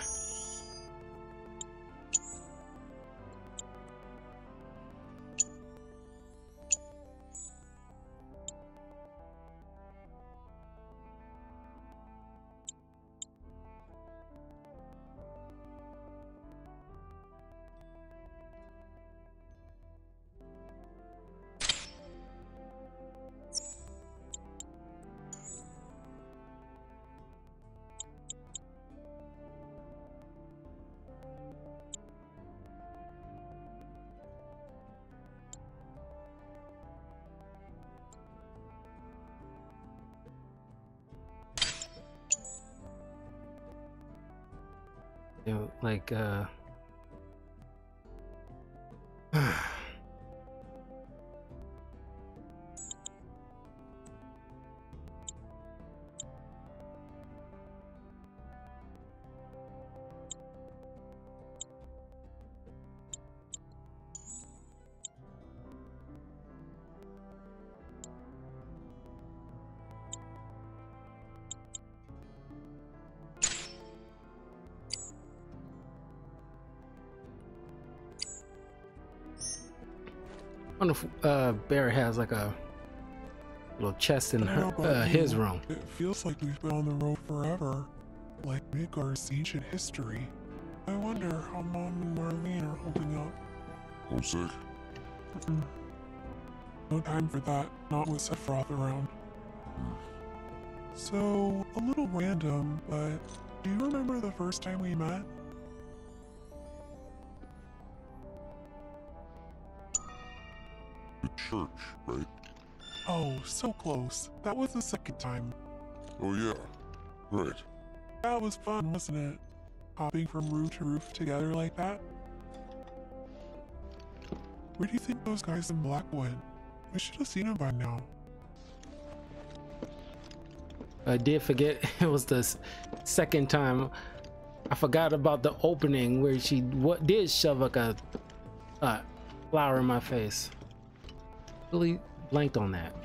Like, I wonder if Barrett has like a little chest in her, his room. It feels like we've been on the road forever, like Midgar's ancient history. I wonder how Mom and Marlene are holding up. I'm sick. No time for that, not with Sephiroth around. So, a little random, but do you remember the first time we met? Church, right? Oh, so close. That was the second time. Oh yeah, right. That was fun, wasn't it? Hopping from roof to roof together like that. Where do you think those guys in black went? We should have seen them by now. I did forget it was the second time. I forgot about the opening where she did shove like a flower in my face. Really blanked on that.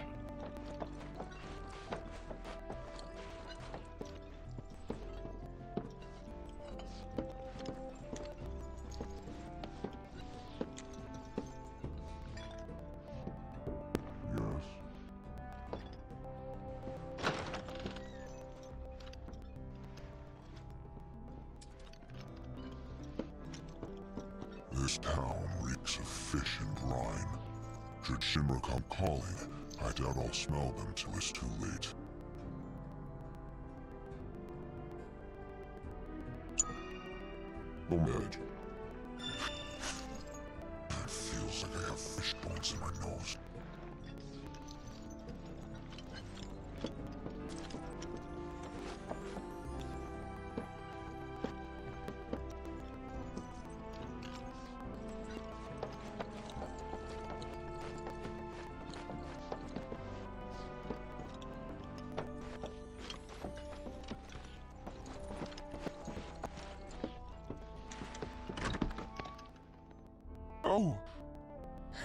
Oh,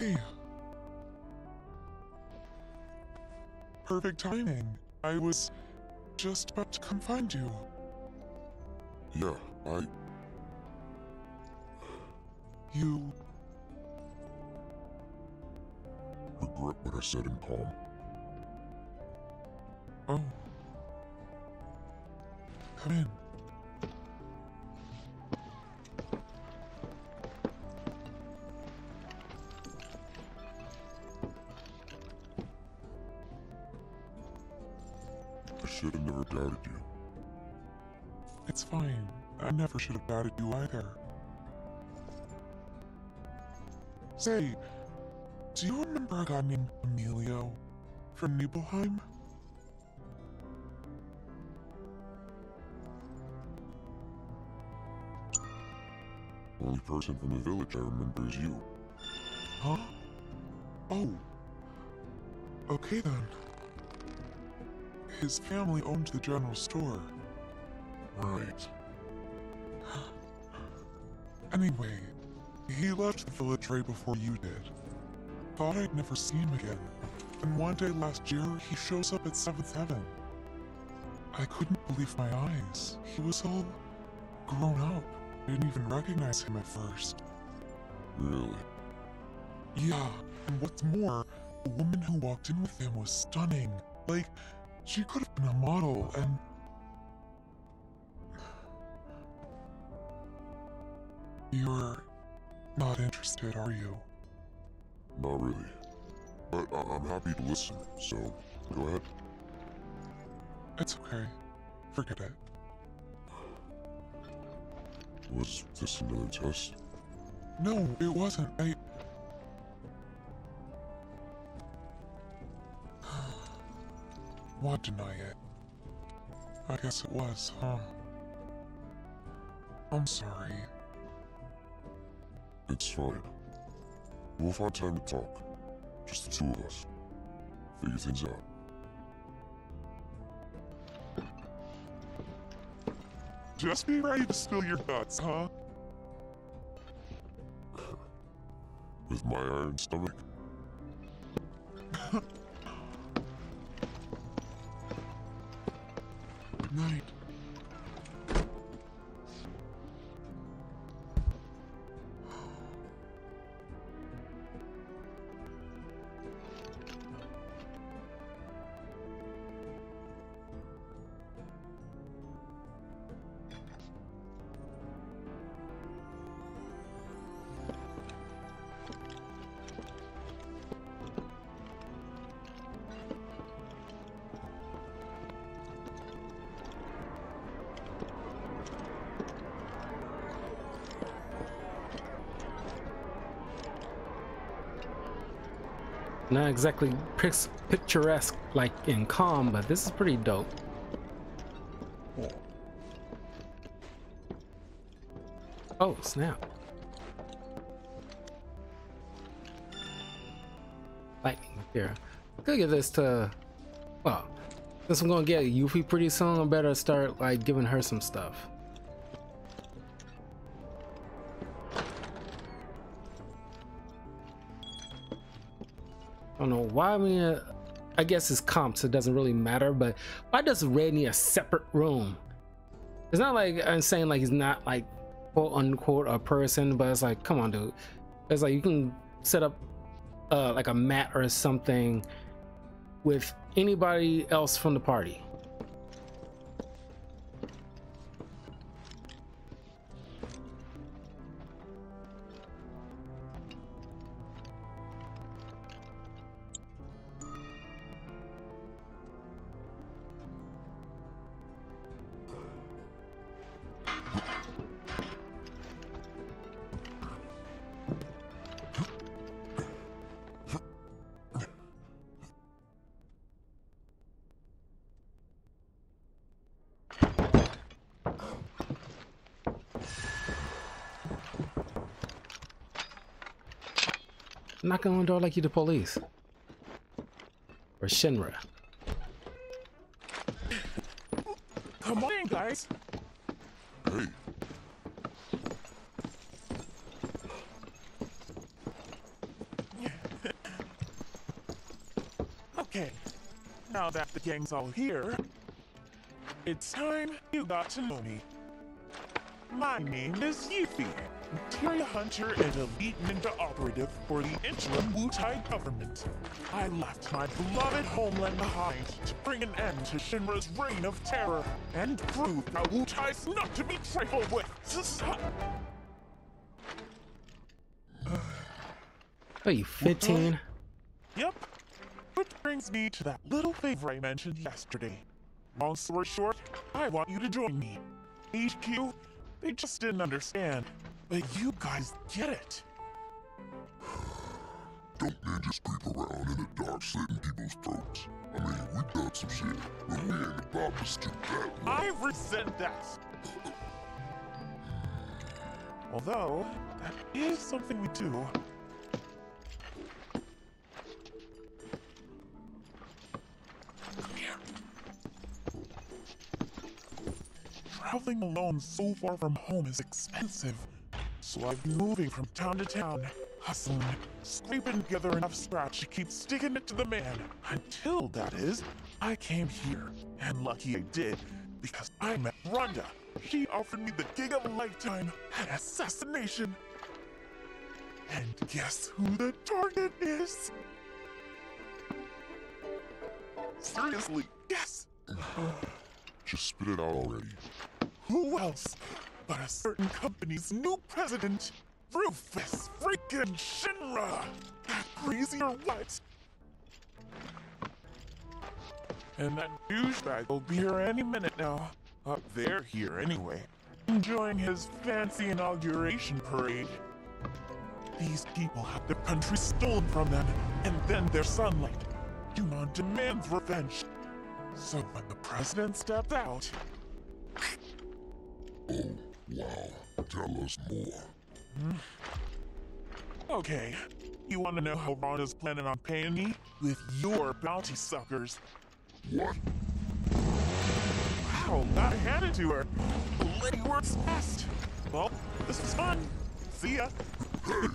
hey. Perfect timing. I was just about to come find you. Yeah, You regret what I said in calm. Oh. Come in. Never should have doubted you either. Say, do you remember a guy named Emilio from Nibelheim? Only person from the village I remember is you. Huh? Oh. Okay then. His family owned the general store. Right. Anyway, he left the village right before you did. Thought I'd never see him again. And one day last year, he shows up at 7th Heaven. I couldn't believe my eyes. He was all grown up. I didn't even recognize him at first. Really? Yeah, and what's more, the woman who walked in with him was stunning. Like, she could have been a model, and... You're... not interested, are you? Not really. But I'm happy to listen, so go ahead. It's okay. Forget it. Was this another test? No, it wasn't. Why deny it? I guess it was, huh? I'm sorry. It's fine. We'll find time to talk. Just the two of us. Figure things out. Just be ready to spill your guts, huh? With my iron stomach. Good night. Not exactly picturesque like in Calm, but this is pretty dope. Oh, snap. Lightning here. Could give this to, well, since I'm gonna get Yuffie pretty soon, I better start like giving her some stuff. Why? I mean, I guess it's comp, so it doesn't really matter, but why does Red need a separate room? It's not like I'm saying like he's not like quote unquote a person, but it's like, come on, dude. It's like you can set up like a mat or something with anybody else from the party. Knocking on the door like you the police. Or Shinra. Come on in, guys. Hey. Okay. Now that the gang's all here, it's time you got to know me. My name is Yuffie. Interior hunter and elite ninja operative for the interim Wu Tai government. I left my beloved homeland behind to bring an end to Shinra's reign of terror and prove that Wu Tai's not to be trifled with. Are you 15? Yep. Which brings me to that little favor I mentioned yesterday. Long story short, I want you to join me. HQ, they just didn't understand. But you guys get it. Don't ninjas creep around in the dark slitting people's throats. I mean, we got some shit, but we ain't about to stick that one. I resent that. Although, that is something we do. Traveling alone so far from home is expensive. So I've been moving from town to town, hustling, scraping together enough scratch to keep sticking it to the man. Until, that is, I came here. And lucky I did, because I met Rhonda, She offered me the gig of a lifetime, an assassination. And guess who the target is? Seriously, guess. Just spit it out already. Who else but a certain company's new president, Rufus freaking Shinra? Crazy or what? And that douchebag will be here any minute now. They're here anyway, enjoying his fancy inauguration parade. These people have their country stolen from them, and then their sunlight. Junon demands revenge. So when the president steps out... Oh, wow. Tell us more. Okay. You want to know how Ron is planning on paying me? With your bounty suckers. What? Wow, not handed to her. Lady works best. Well, this was fun. See ya. Hey.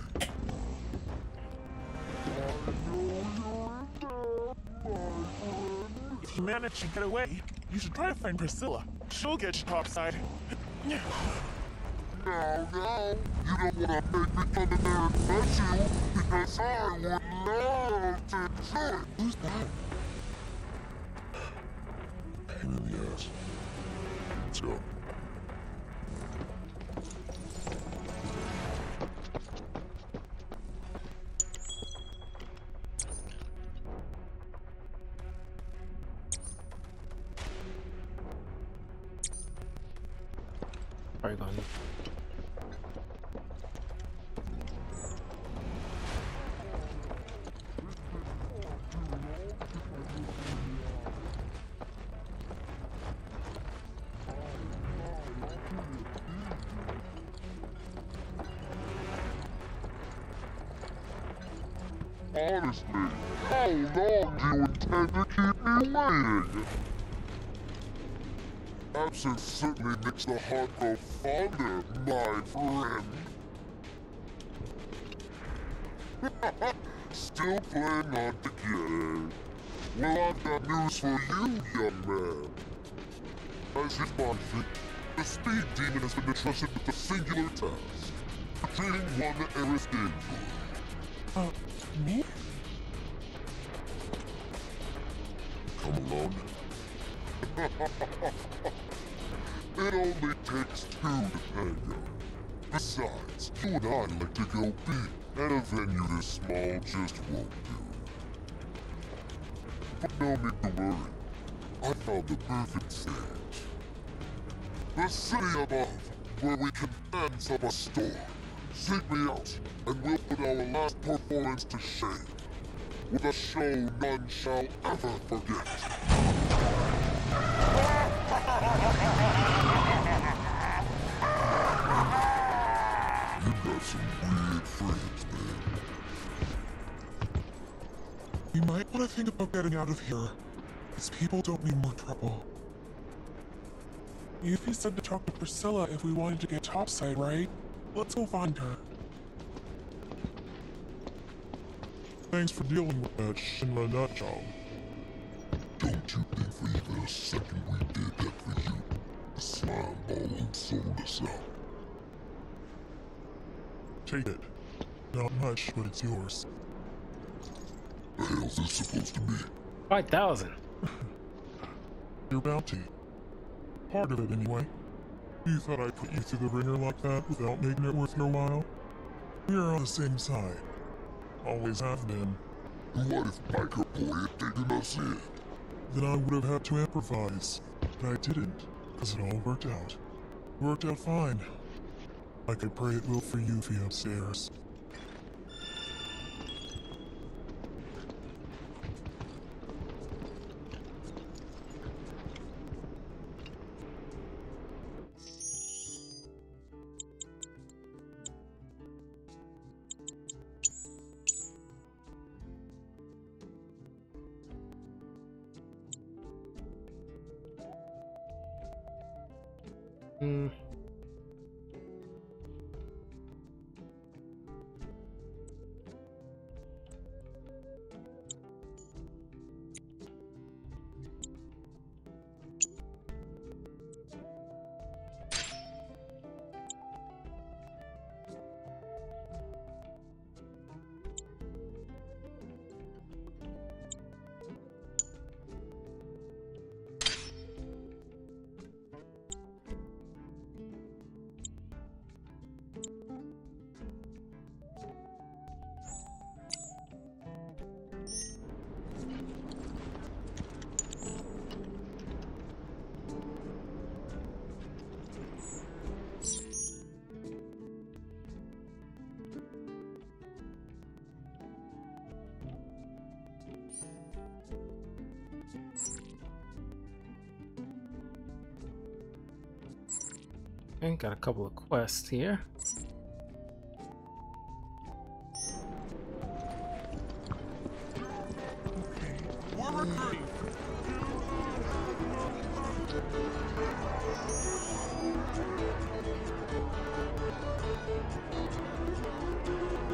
If you manage to get away, you should try to find Priscilla. She'll get you topside. No, you don't want to make me come in there and fetch you, because I would love to do it. Who's that? Pain in the ass. Let's go. Are you going? Honestly, how long do you intend to keep me waiting? Absence certainly makes the heart grow fonder, my friend. Still playing hard to get it. Well, I've got news for you, young man. As you might think, the speed demon has been entrusted with the singular task. Defeating one Aerith Danger. Me? Come along. It only takes two to tango. Besides, you and I like to go big, and a venue this small just won't do. But no need to worry. I found the perfect stage. The city above, where we can dance up a storm. Seek me out, and we'll put our last performance to shame. With a show none shall ever forget. You've got some weird friends, man. We might want to think about getting out of here. These people don't need more trouble. Yuffie said to talk to Priscilla if we wanted to get topside, right? Let's go find her. Thanks for dealing with that Shinra nutjob. Don't you think for even a second we did that for you? The slime ball sold us out. Take it. Not much, but it's yours. The hell's this supposed to be? 5,000. Your bounty. Part of it, anyway. You thought I'd put you through the ringer like that without making it worth your while? We are on the same side. Always have been. What if Biker Boy had taken us in? Then I would have had to improvise. But I didn't, because it all worked out. Worked out fine. Like I pray it will for Yuffie upstairs. Okay, got a couple of quests here.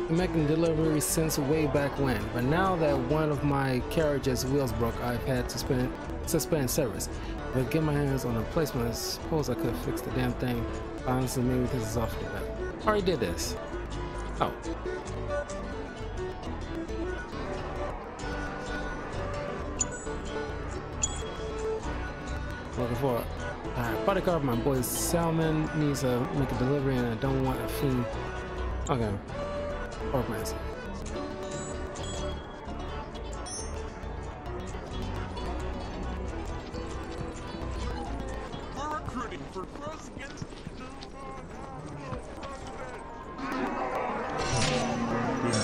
Making delivery since way back when, but now that one of my carriage's wheels broke, I've had to suspend service. But get my hands on a replacement. I suppose I could have fixed the damn thing. Honestly, maybe this is off the bat. I already did this. Oh. Looking for a bodyguard. My boy Salmon needs to make a delivery, and I don't want a fiend. Okay. Organize. We're recruiting for cross against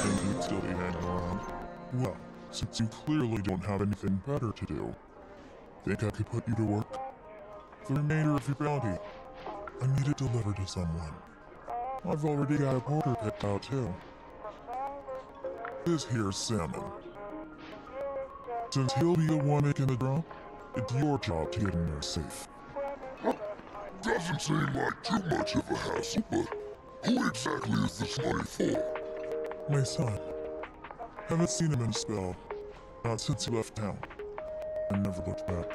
you'd still be hanging around. Well, since you clearly don't have anything better to do, think I could put you to work? The remainder of your bounty. I need it delivered to someone. I've already got a porter picked out too. This here's Salmon. Since he'll be the one making the drop, it's your job to get in there safe. Well, doesn't seem like too much of a hassle, but who exactly is this money for? My son. Haven't seen him in a spell. Not since he left town. I never looked back.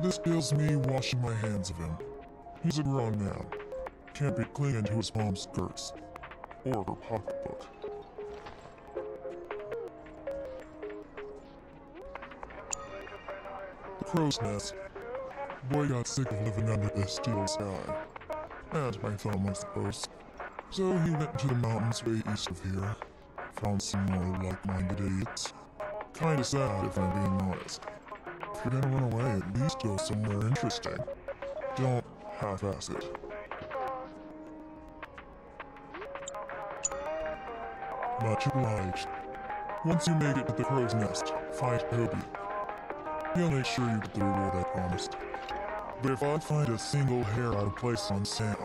This feels me washing my hands of him. He's a grown man. Can't be clinging to his mom's skirts, or her pocketbook. The Crow's Nest. Boy got sick of living under the steel sky. And my thumb, I suppose. So he went to the mountains way east of here. Found some more like-minded idiots. Kinda sad, if I'm being honest. If you're gonna run away, at least go somewhere interesting. Don't half-ass it. Much obliged. Once you make it to the Crow's Nest, find Toby. He'll make sure you get the reward I promised. But if I find a single hair out of place on Sam,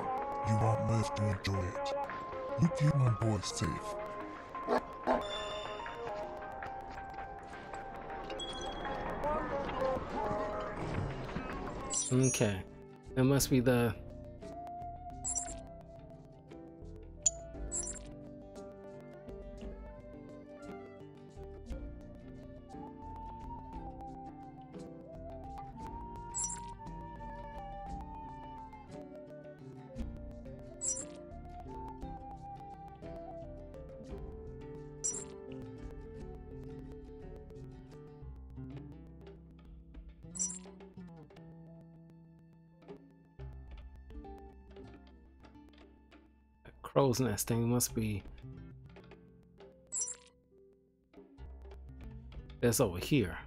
you won't live to enjoy it. You keep my boy safe. Okay. That must be the... Crow's Nest thing must be that's over here.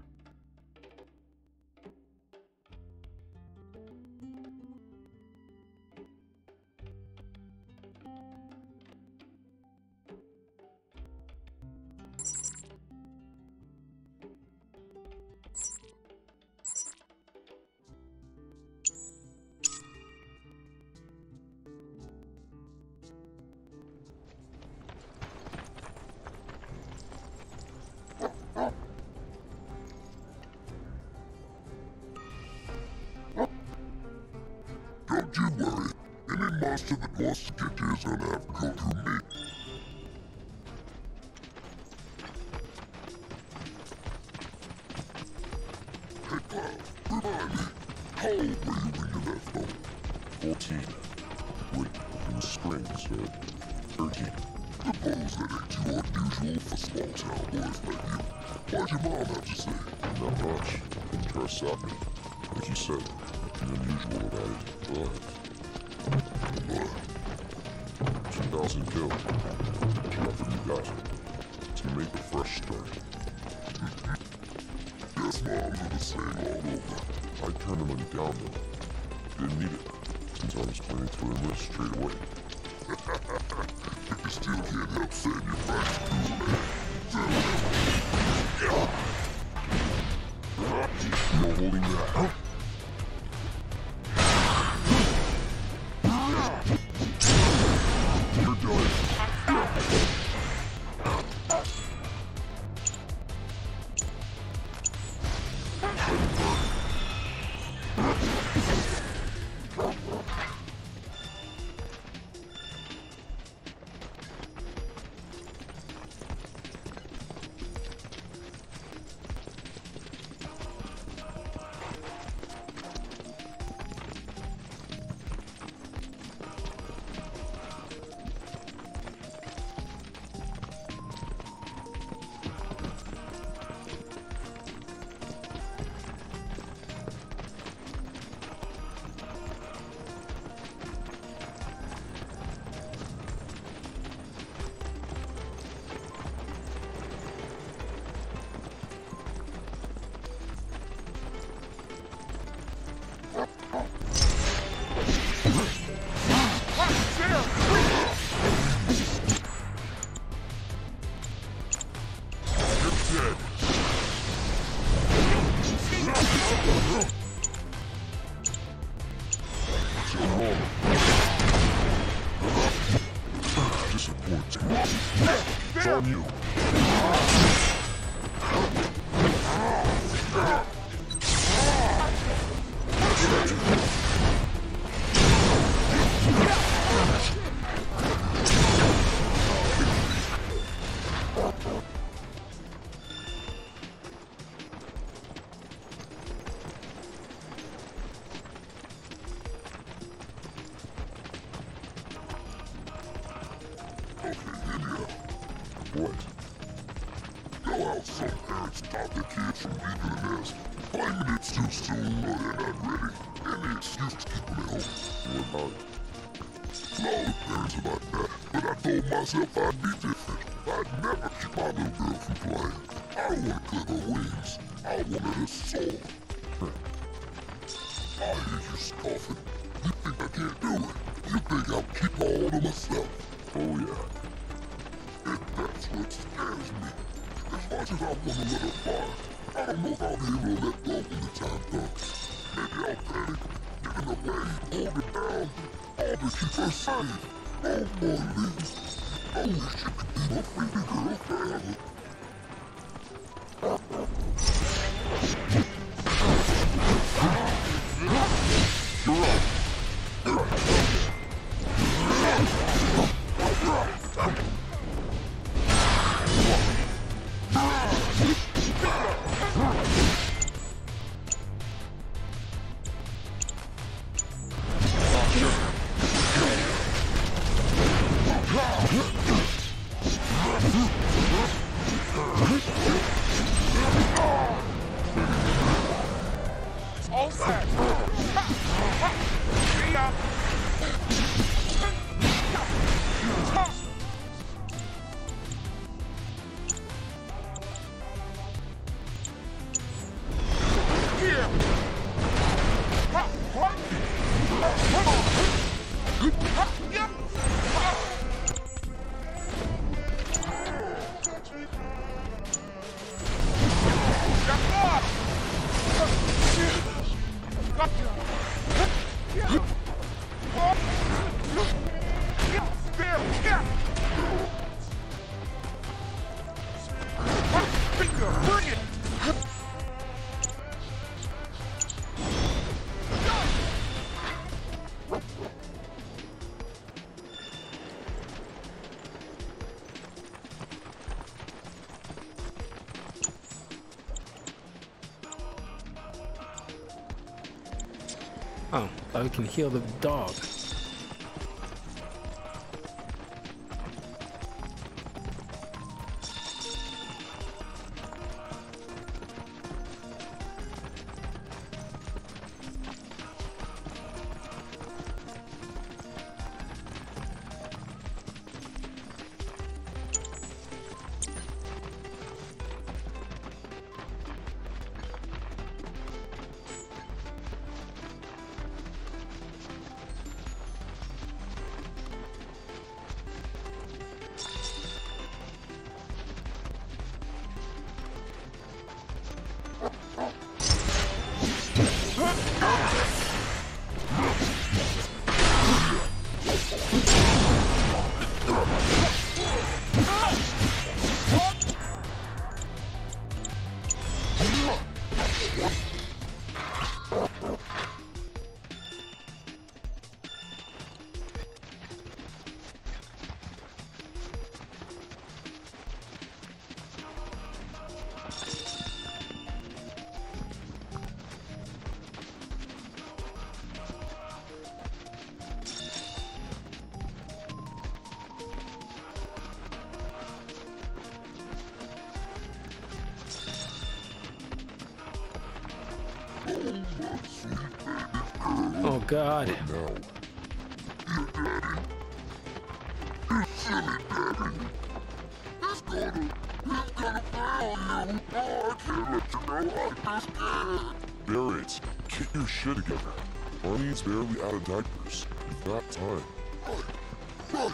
Holding that. It's on you. I can hear the dog. God. There it's get your shit together. Arnie's barely out of diapers. It's that time. Right.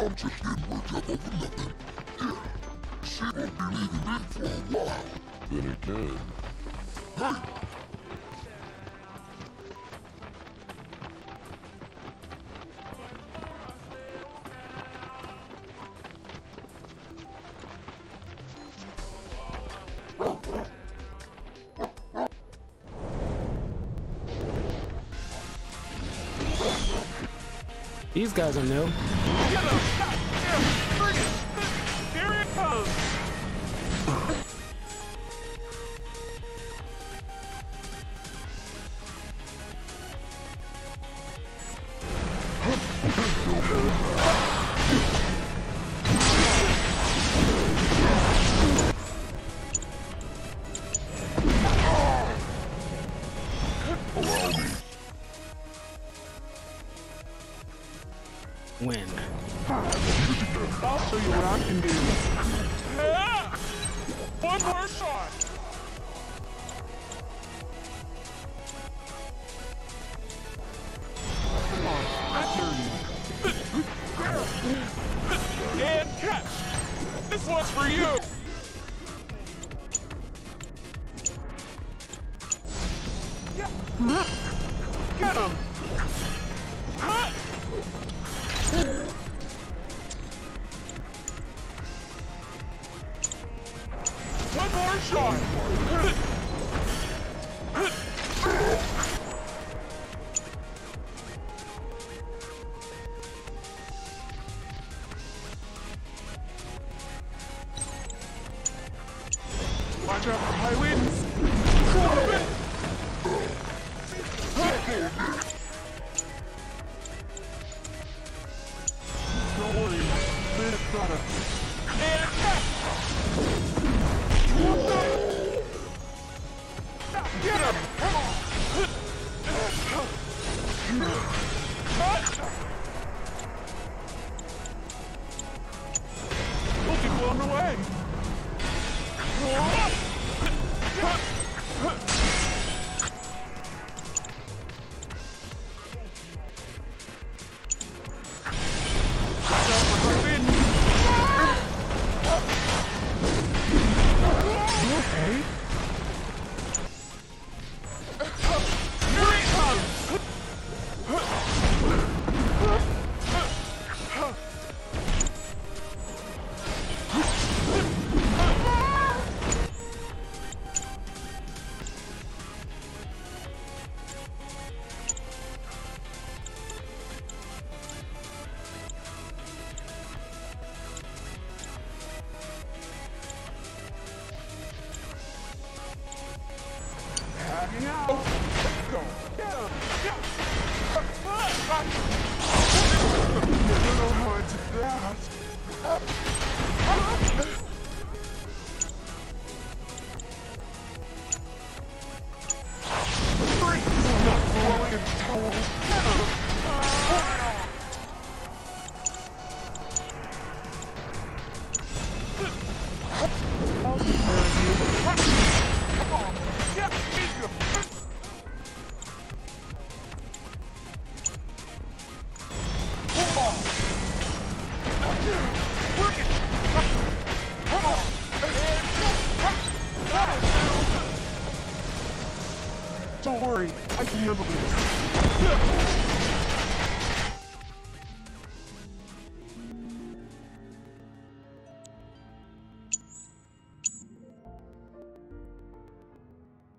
I'm just getting worked up over nothing. Yeah. She won't be leaving me for a while. Then again. Hey! These guys are new. There it goes.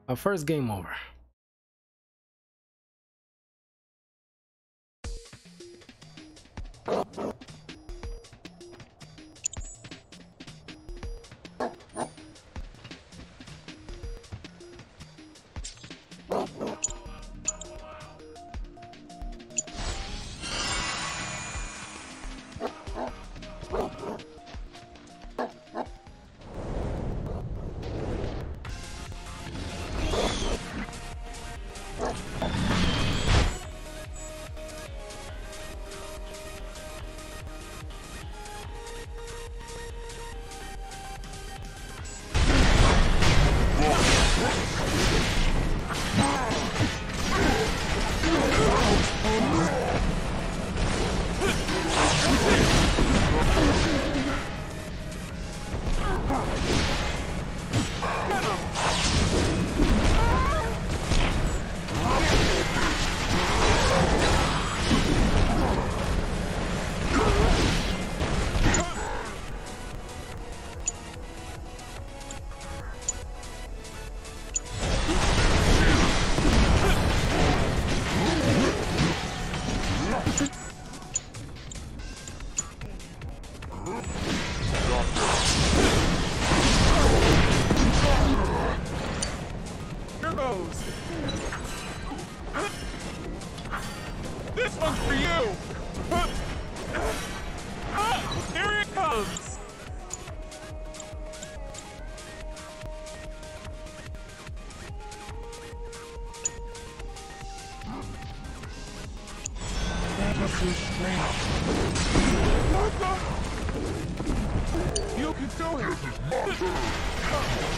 Our first game over. Heroes! This one's for you! Here it comes! That was your strength. You can do it! This is my turn!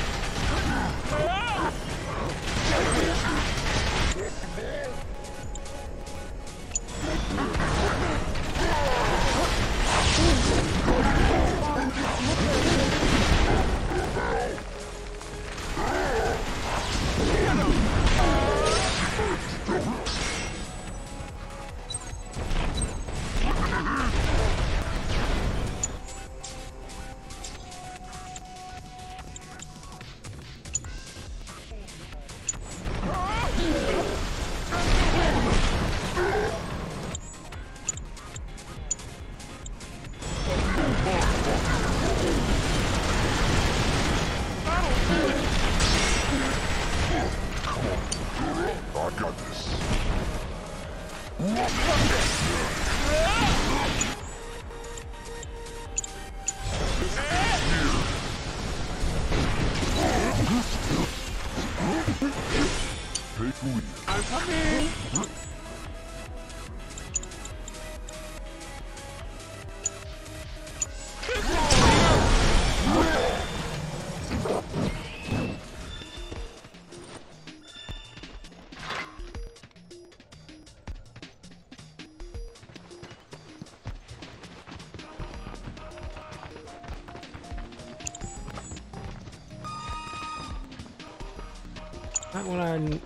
That one I...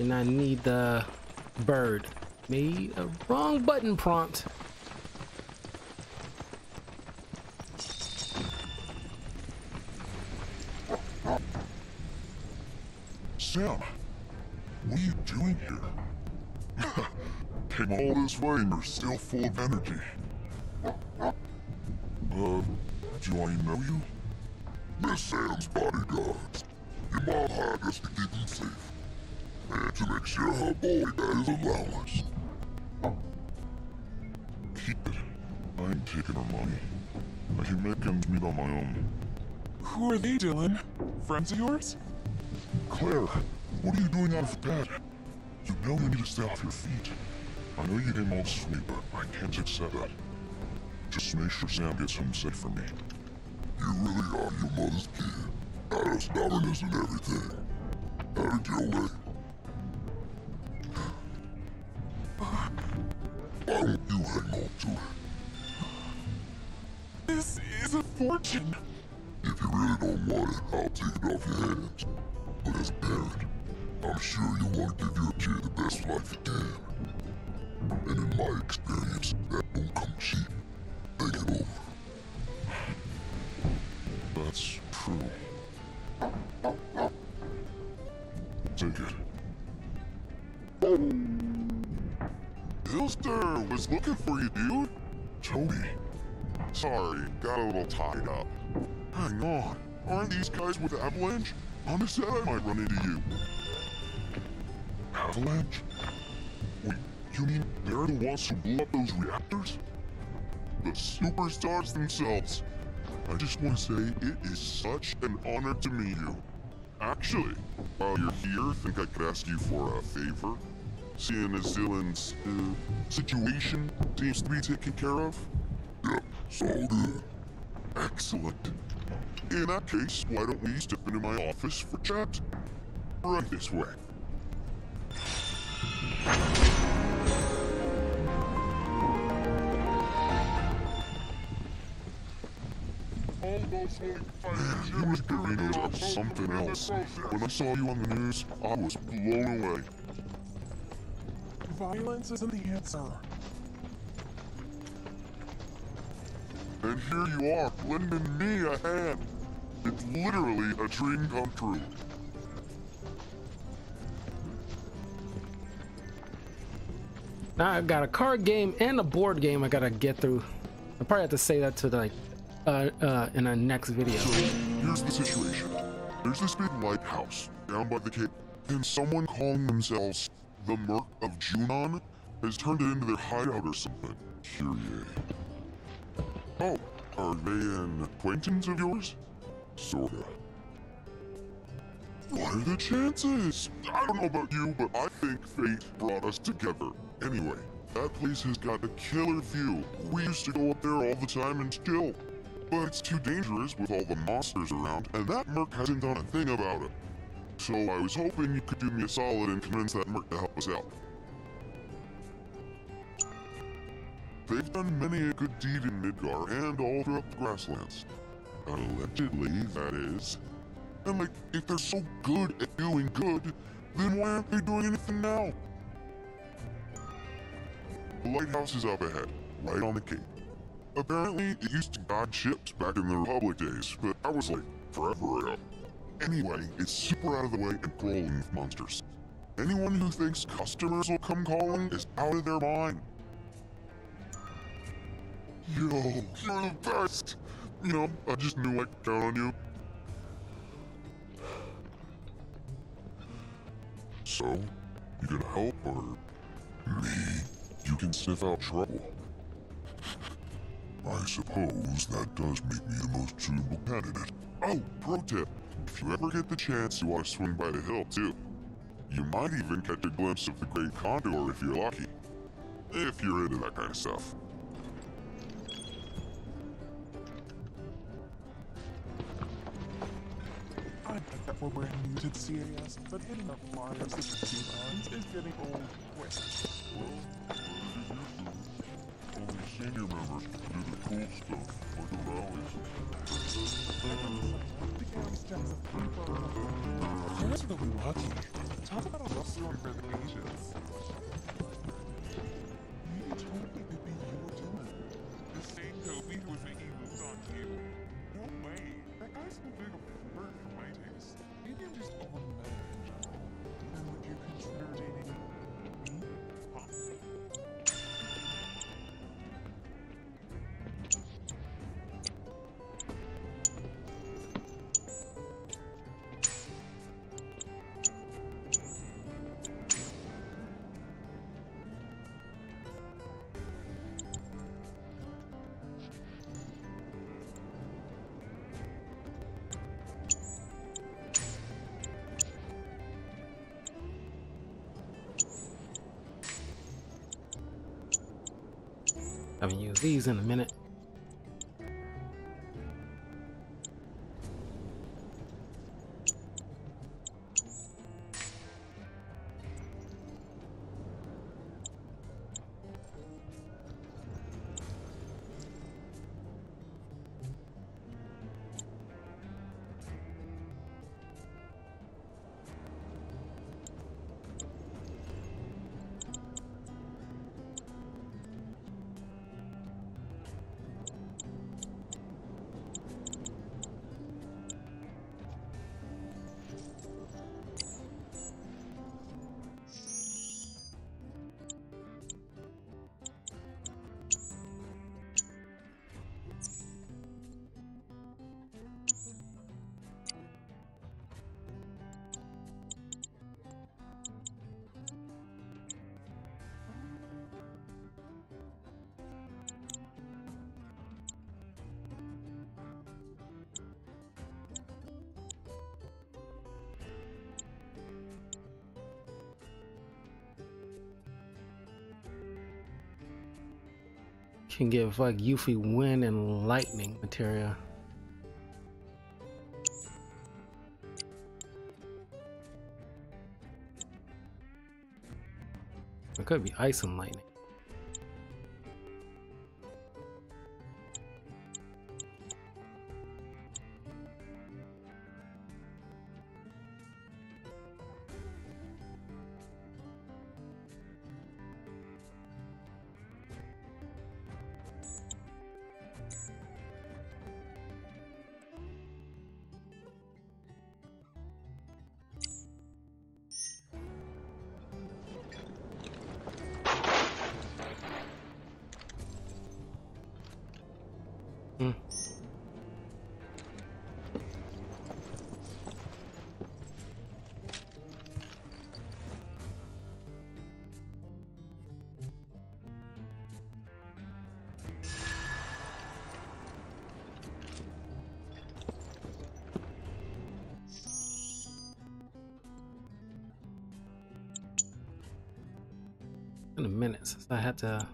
And I need the bird. Made a wrong button prompt. Sam, what are you doing here? Came all this way and you're still full of energy. Do I know you? Miss Sam's bodyguards. Your mom hired us to keep him safe. And to make sure her boy got his allowance. Keep it. I ain't taking her money. I can make ends meet on my own. Who are they, Dylan? Friends of yours? Claire, what are you doing out of bed? You know you need to stay off your feet. I know you came all this way, but I can't accept that. Just make sure Sam gets home safe for me. You really are your mother's kid. Out of stubbornness and everything. Out of your way. Why don't you hang on to it? This is a fortune. If you really don't want it, I'll take it off your hands. But as a parent, I'm sure you want to give your kid the best life you can. And in my experience, that won't come cheap. Think it over. That's true. Take it. Hilster was looking for you, dude. Tony. Sorry, got a little tied up. Hang on, aren't these guys with the Avalanche? Mama said I might run into you. Avalanche? Wait. You mean they're the ones who blew up those reactors? The superstars themselves. I just want to say it is such an honor to meet you. Actually, while you're here, I think I could ask you for a favor. Seeing as Dylan's situation seems to be taken care of. Yep, it's all good. Excellent. In that case, why don't we step into my office for chat? Right this way. Man, you and Doritos are something else. When I saw you on the news, I was blown away. Violence isn't the answer. And here you are, lending me a hand. It's literally a dream come true. Now I've got a card game and a board game I gotta get through. I probably have to say that to like in the next video. So here's the situation. There's this big lighthouse down by the cape, and someone calling themselves the Merc of Junon has turned it into their hideout or something. Curie. Oh, are they an acquaintance of yours? Sorta. What are the chances? I don't know about you, but I think fate brought us together. Anyway, that place has got a killer view. We used to go up there all the time and chill. But it's too dangerous with all the monsters around, and that merc hasn't done a thing about it. So I was hoping you could do me a solid and convince that merc to help us out. They've done many a good deed in Midgar and all throughout the grasslands. Allegedly, that is. And like, if they're so good at doing good, then why aren't they doing anything now? The lighthouse is up ahead, right on the cape. Apparently, it used to guide ships back in the Republic days, but that was like forever ago. Anyway, it's super out of the way and crawling with monsters. Anyone who thinks customers will come calling is out of their mind. Yo, you're the best! You know, I just knew I could count on you. So, you gonna help or me? You can sniff out trouble. I suppose that does make me the most suitable candidate. Oh, pro tip! If you ever get the chance, you ought to swing by the hill, too. You might even catch a glimpse of the Great Condor if you're lucky. If you're into that kind of stuff. I bet that we're wearing muted CAS, but hitting up Mars with Junons is getting old quick. Senior members do the cool stuff, like the rallies. The watching. Talk about a love story for the ages. Maybe totally could be you or Junon. The same Toby who was making moves on you. No way. That guy's too big of a bird for my taste. Maybe I'm just overmatched. Would you consider dating me? I haven't used these in a minute. Can give like Yuffie wind and lightning material. It could be ice and lightning. It's been a minute since I had to...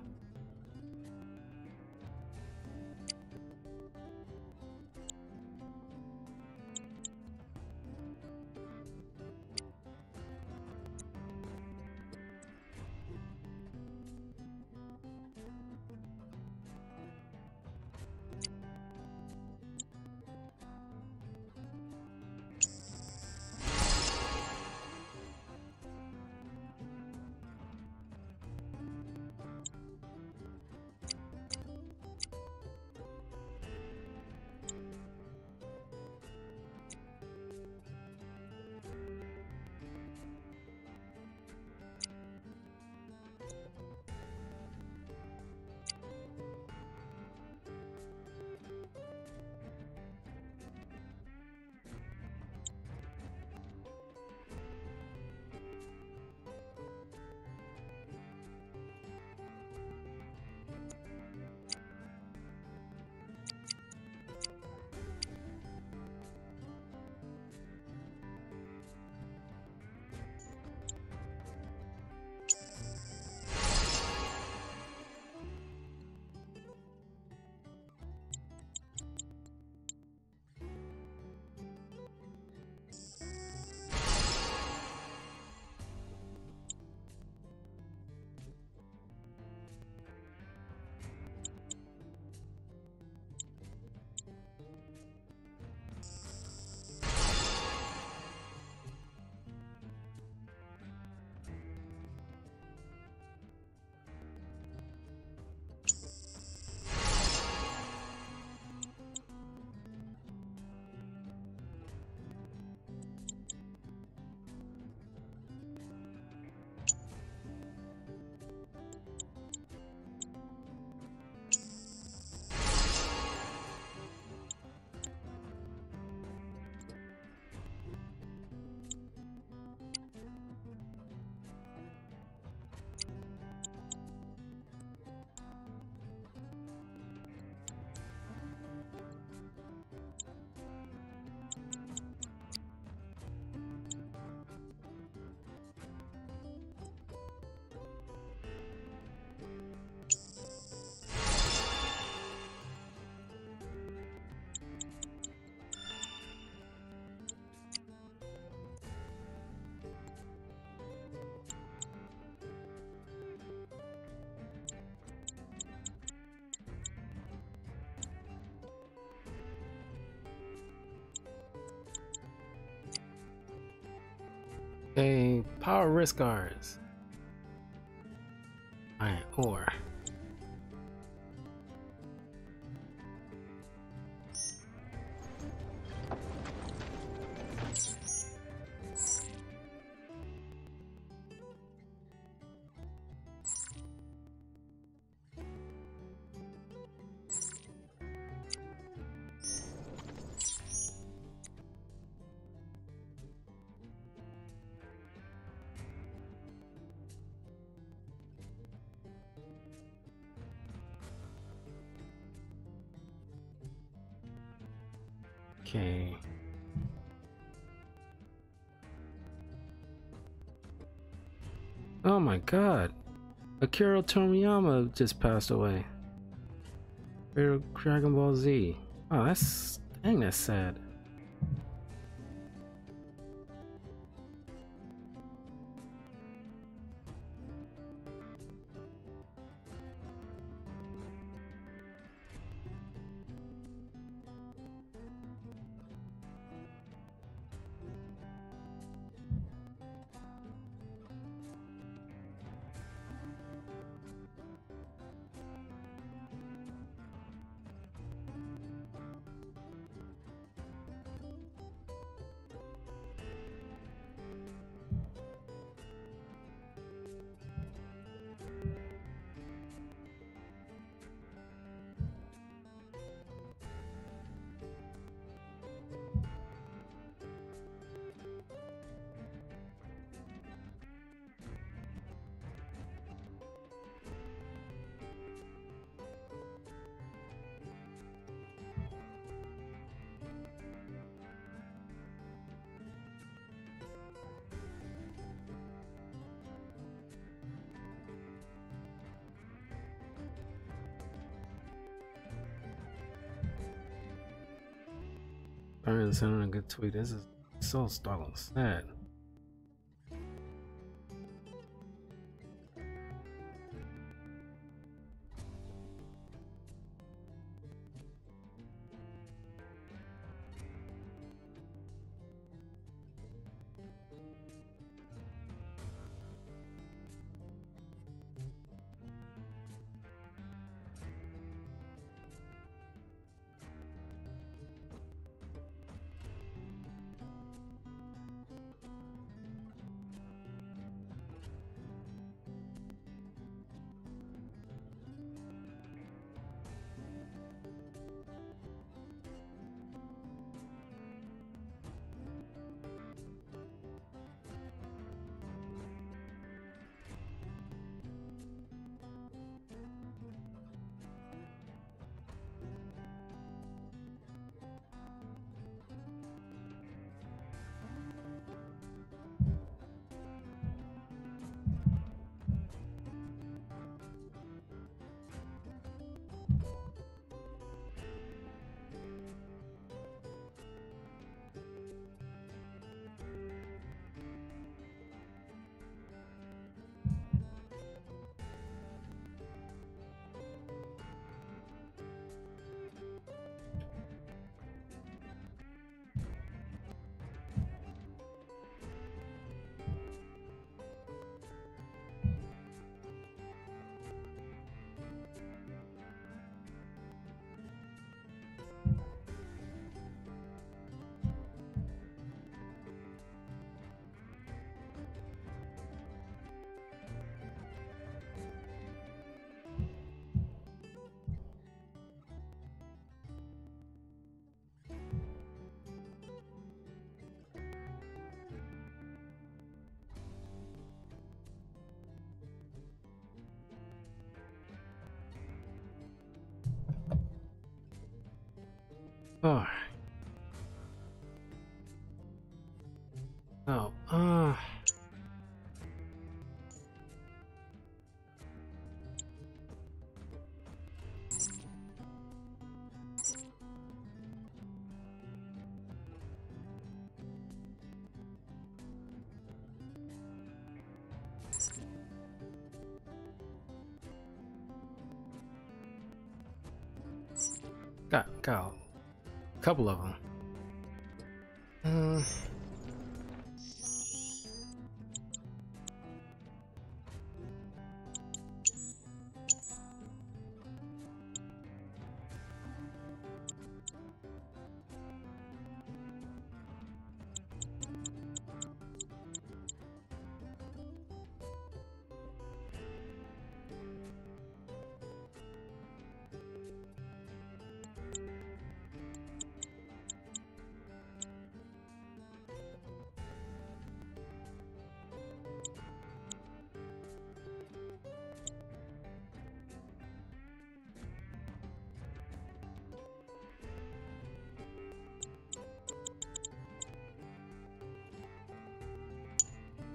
Okay, power wrist guards. Alright, or okay. Oh my god. Akira Toriyama just passed away. Dragon Ball Z. Oh, that's... dang, that's sad. Darn, sending a good tweet. This is so startling. Sad. Alright. Oh, Got couple of them.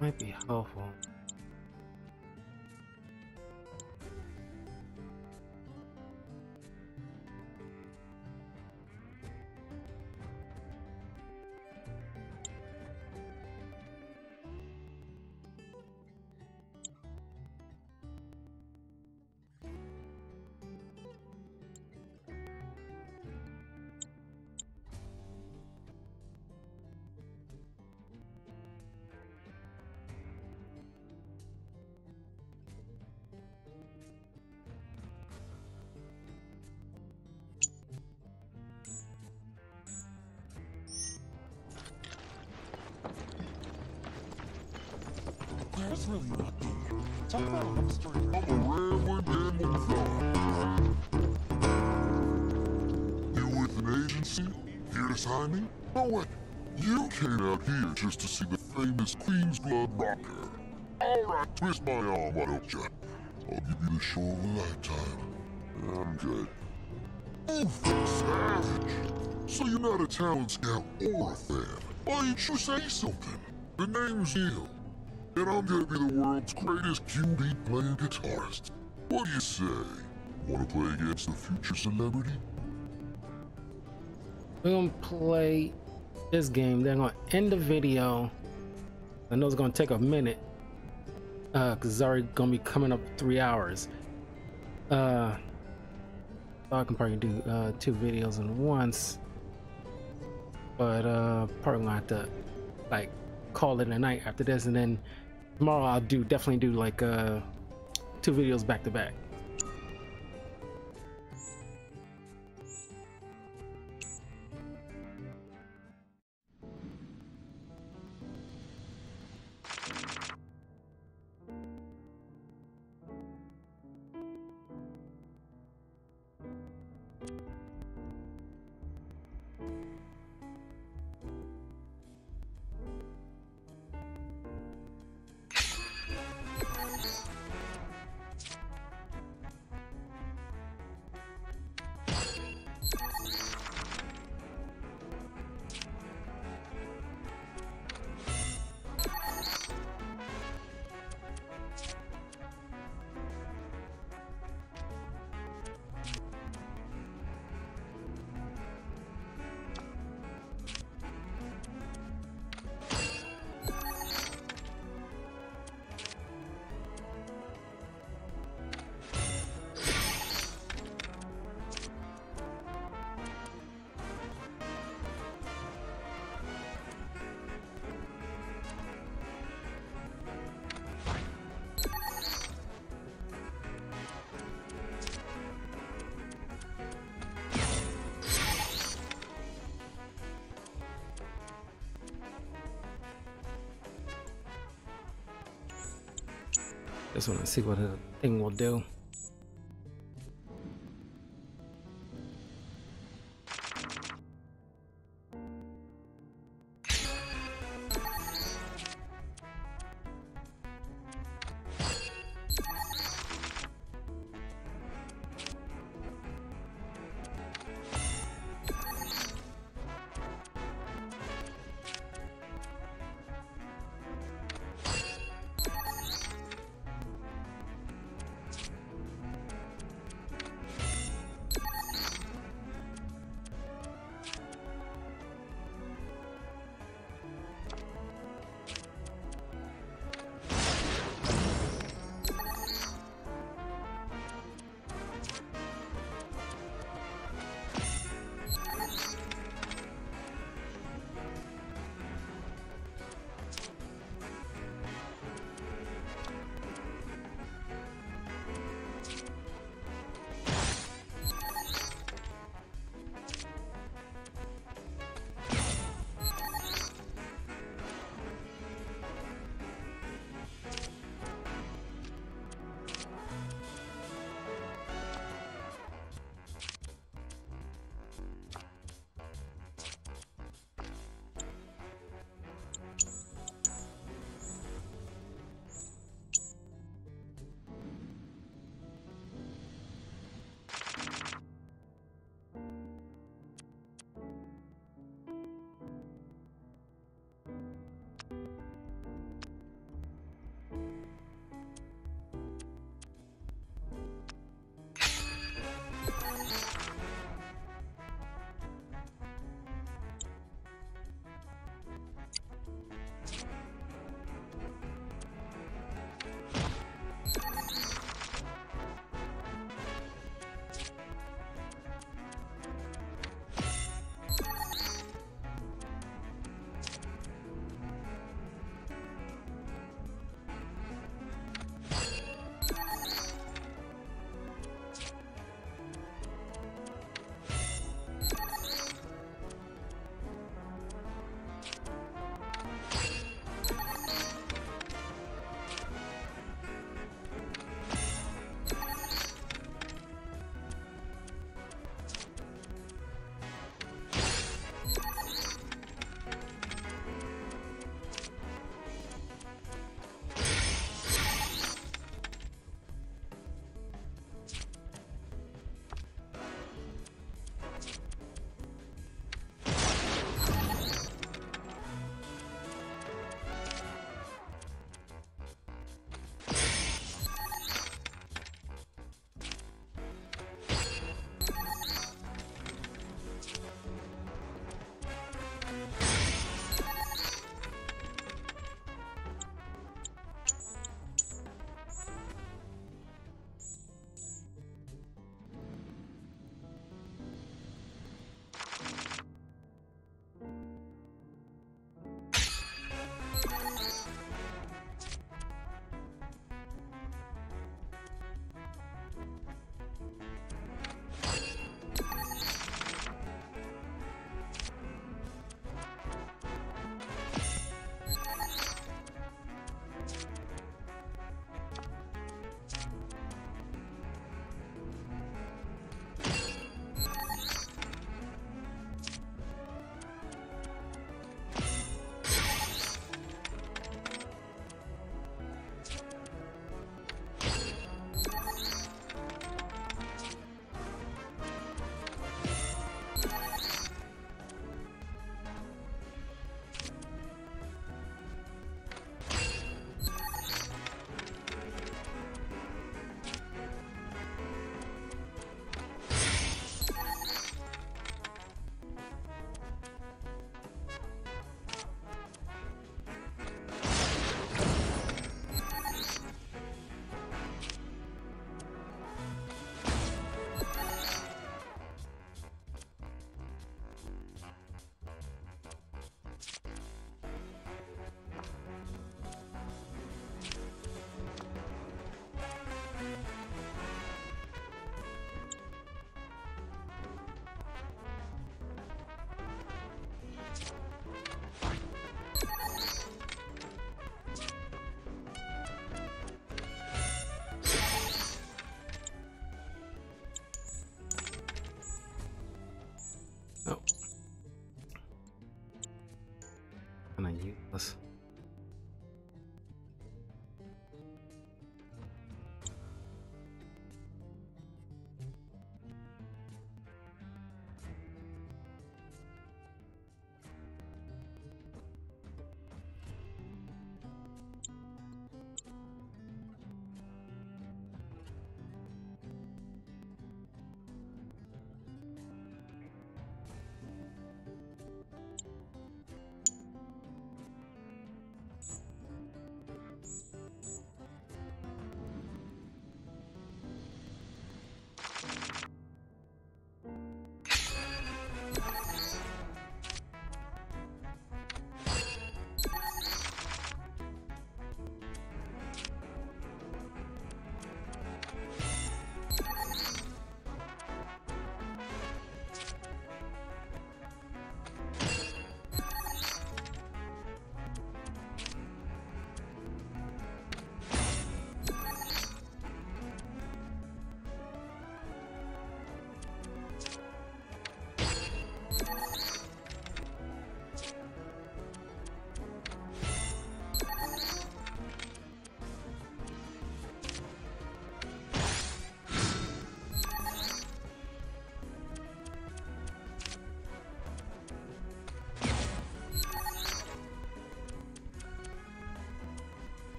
Might be helpful. It's really not big. Talk about history. You with an agency? Here to sign me? No way. You came out here just to see the famous Queen's Blood rocker. Alright, twist my arm, why don't you? I'll give you the show of a lifetime. I'm good. Oof, savage! So you're not a talent scout or a fan. Why didn't you say something? The name's Neil. And I'm gonna be the world's greatest QD playing guitarist. What do you say? Wanna play against the future celebrity? We're gonna play this game, then I'm gonna end the video. I know it's gonna take a minute because it's already gonna be coming up 3 hours. I can probably do 2 videos in once, but probably gonna have to like call it a night after this, and then tomorrow I'll definitely do like 2 videos back to back. Just want to see what the thing will do.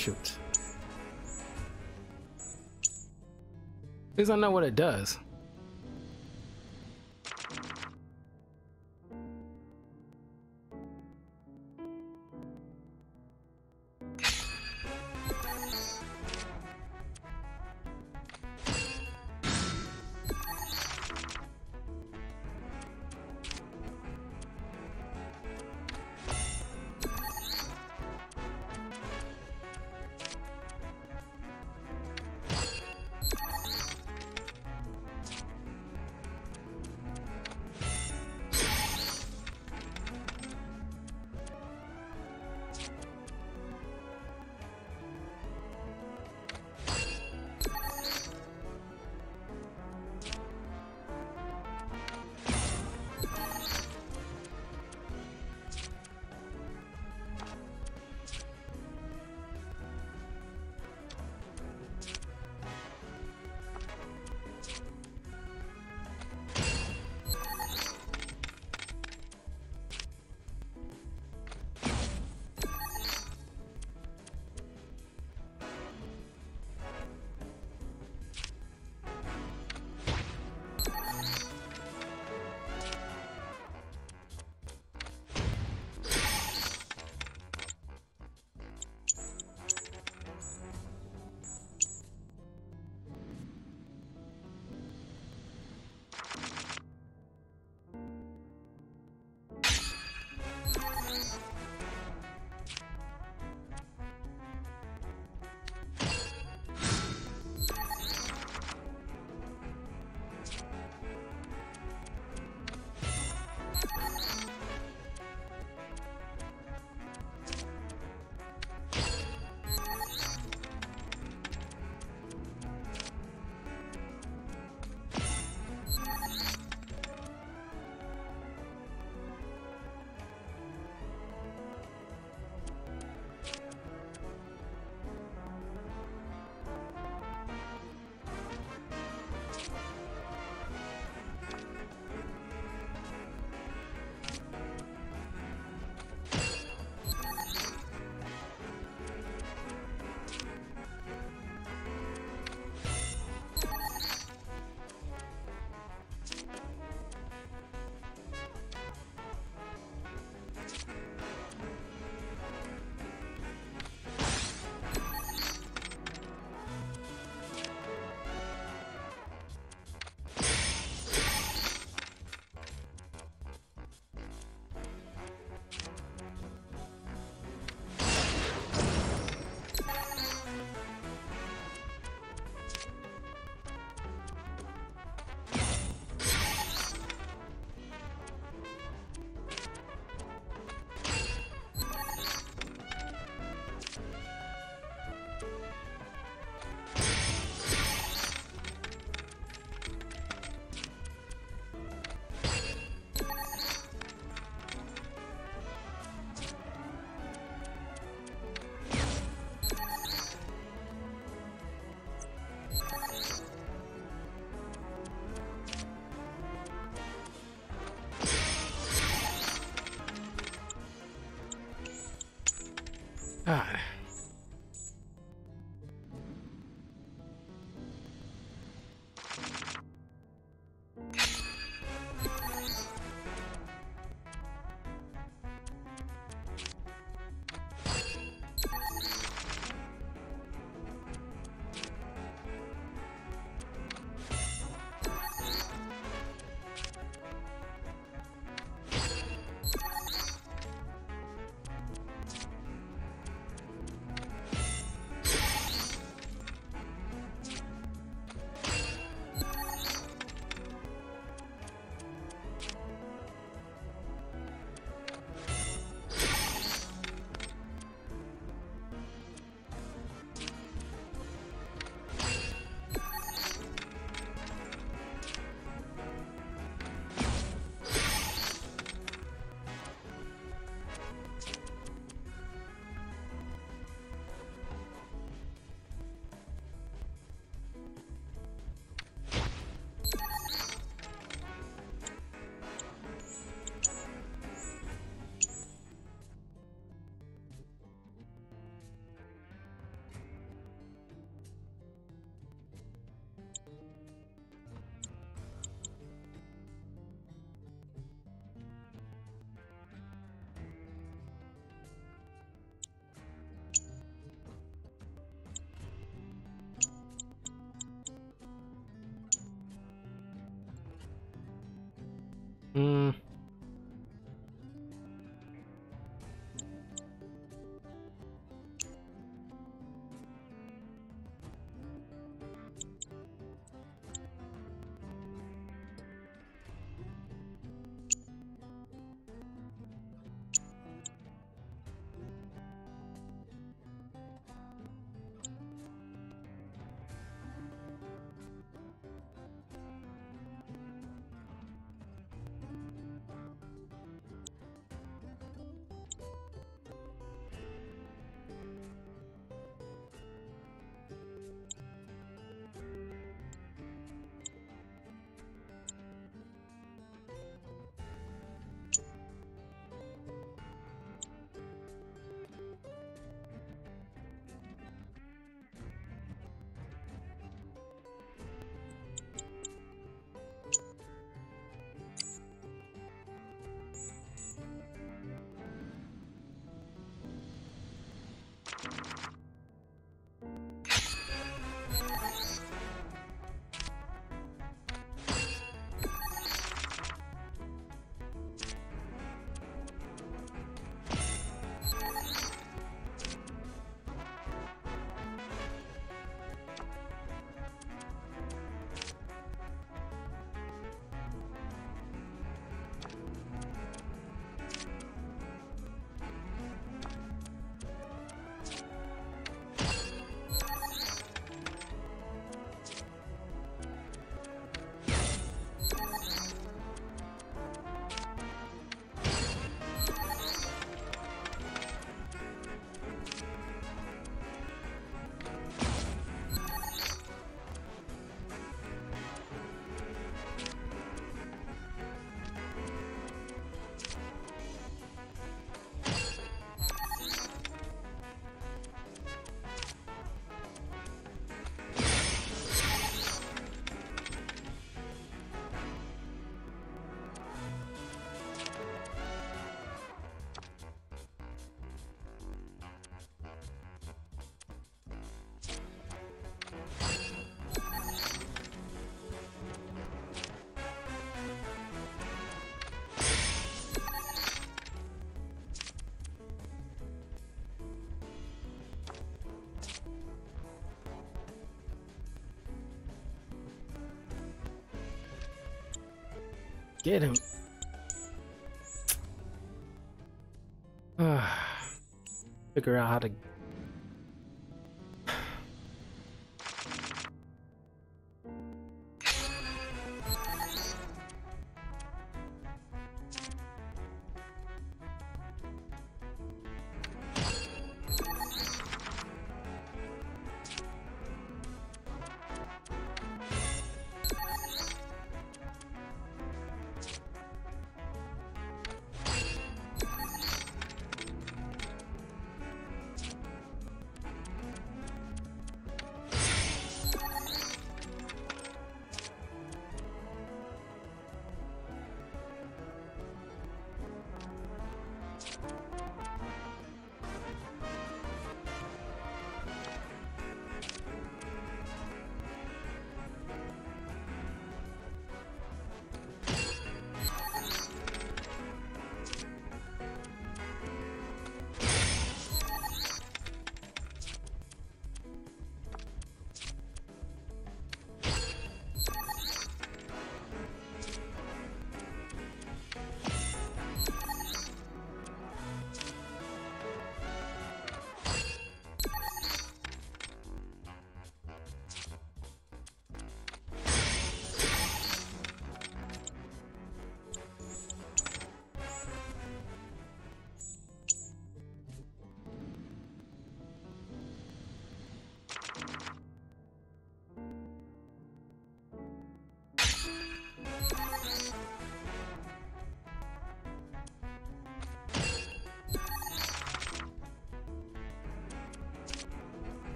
Shoot. At least I know what it does. God. Get him. Figure out how to...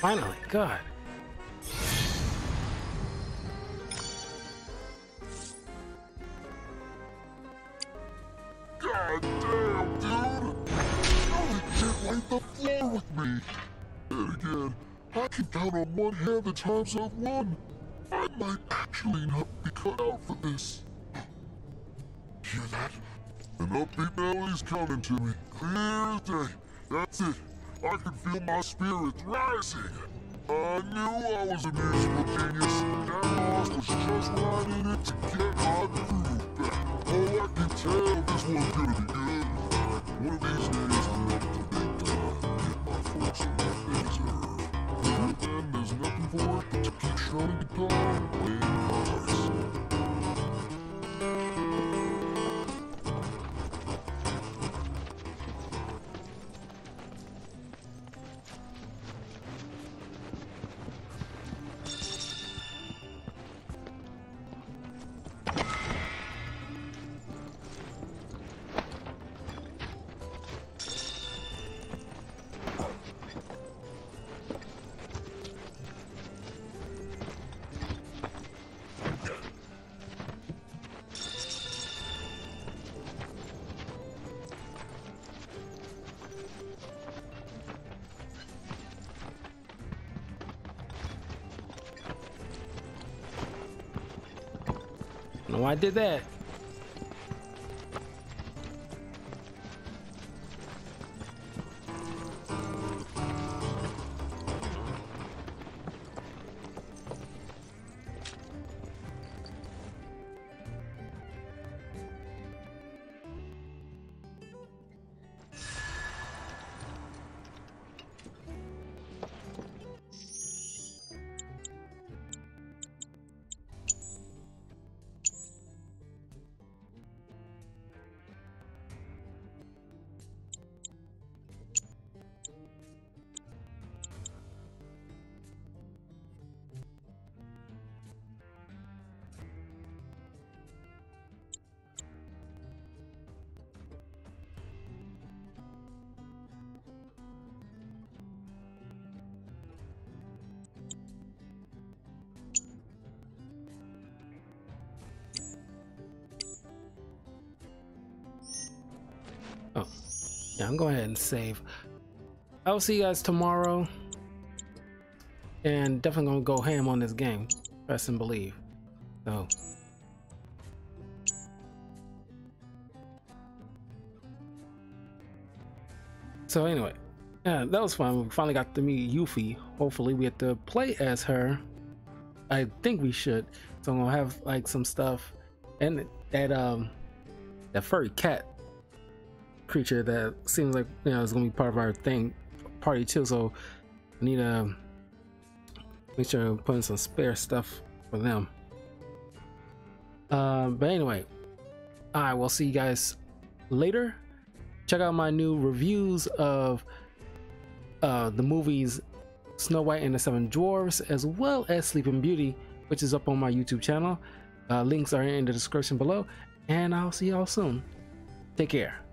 Finally, God. God damn, dude! You can't light the floor with me! And again, I can count on one hand the times I've won! I might actually not be cut out for this. Hear that? An upbeat melody's coming to me. Clear as day. That's it. I can feel my spirits rising. I knew I was a musical genius, and that loss was just what I needed to get my groove back. Oh, I can tell this one's gonna be good. One of these days I'm up to Midgar, get my fortune that they deserve. But then there's nothing for it but to keep showing guitar and playing cards. Don't know why I did that. Yeah, I'm going ahead and save. I'll see you guys tomorrow, and definitely gonna go ham on this game. Trust and believe. So anyway, yeah, that was fun. We finally got to meet Yuffie. Hopefully we get to play as her. I think we should. So I'm gonna have like some stuff, and that furry cat creature that seems like, you know, it's gonna be part of our thing party too. So I need to make sure I'm putting some spare stuff for them. But anyway, I will see you guys later. Check out my new reviews of the movies Snow White and the Seven Dwarfs, as well as Sleeping Beauty, which is up on my YouTube channel. Links are in the description below, and I'll see y'all soon. Take care.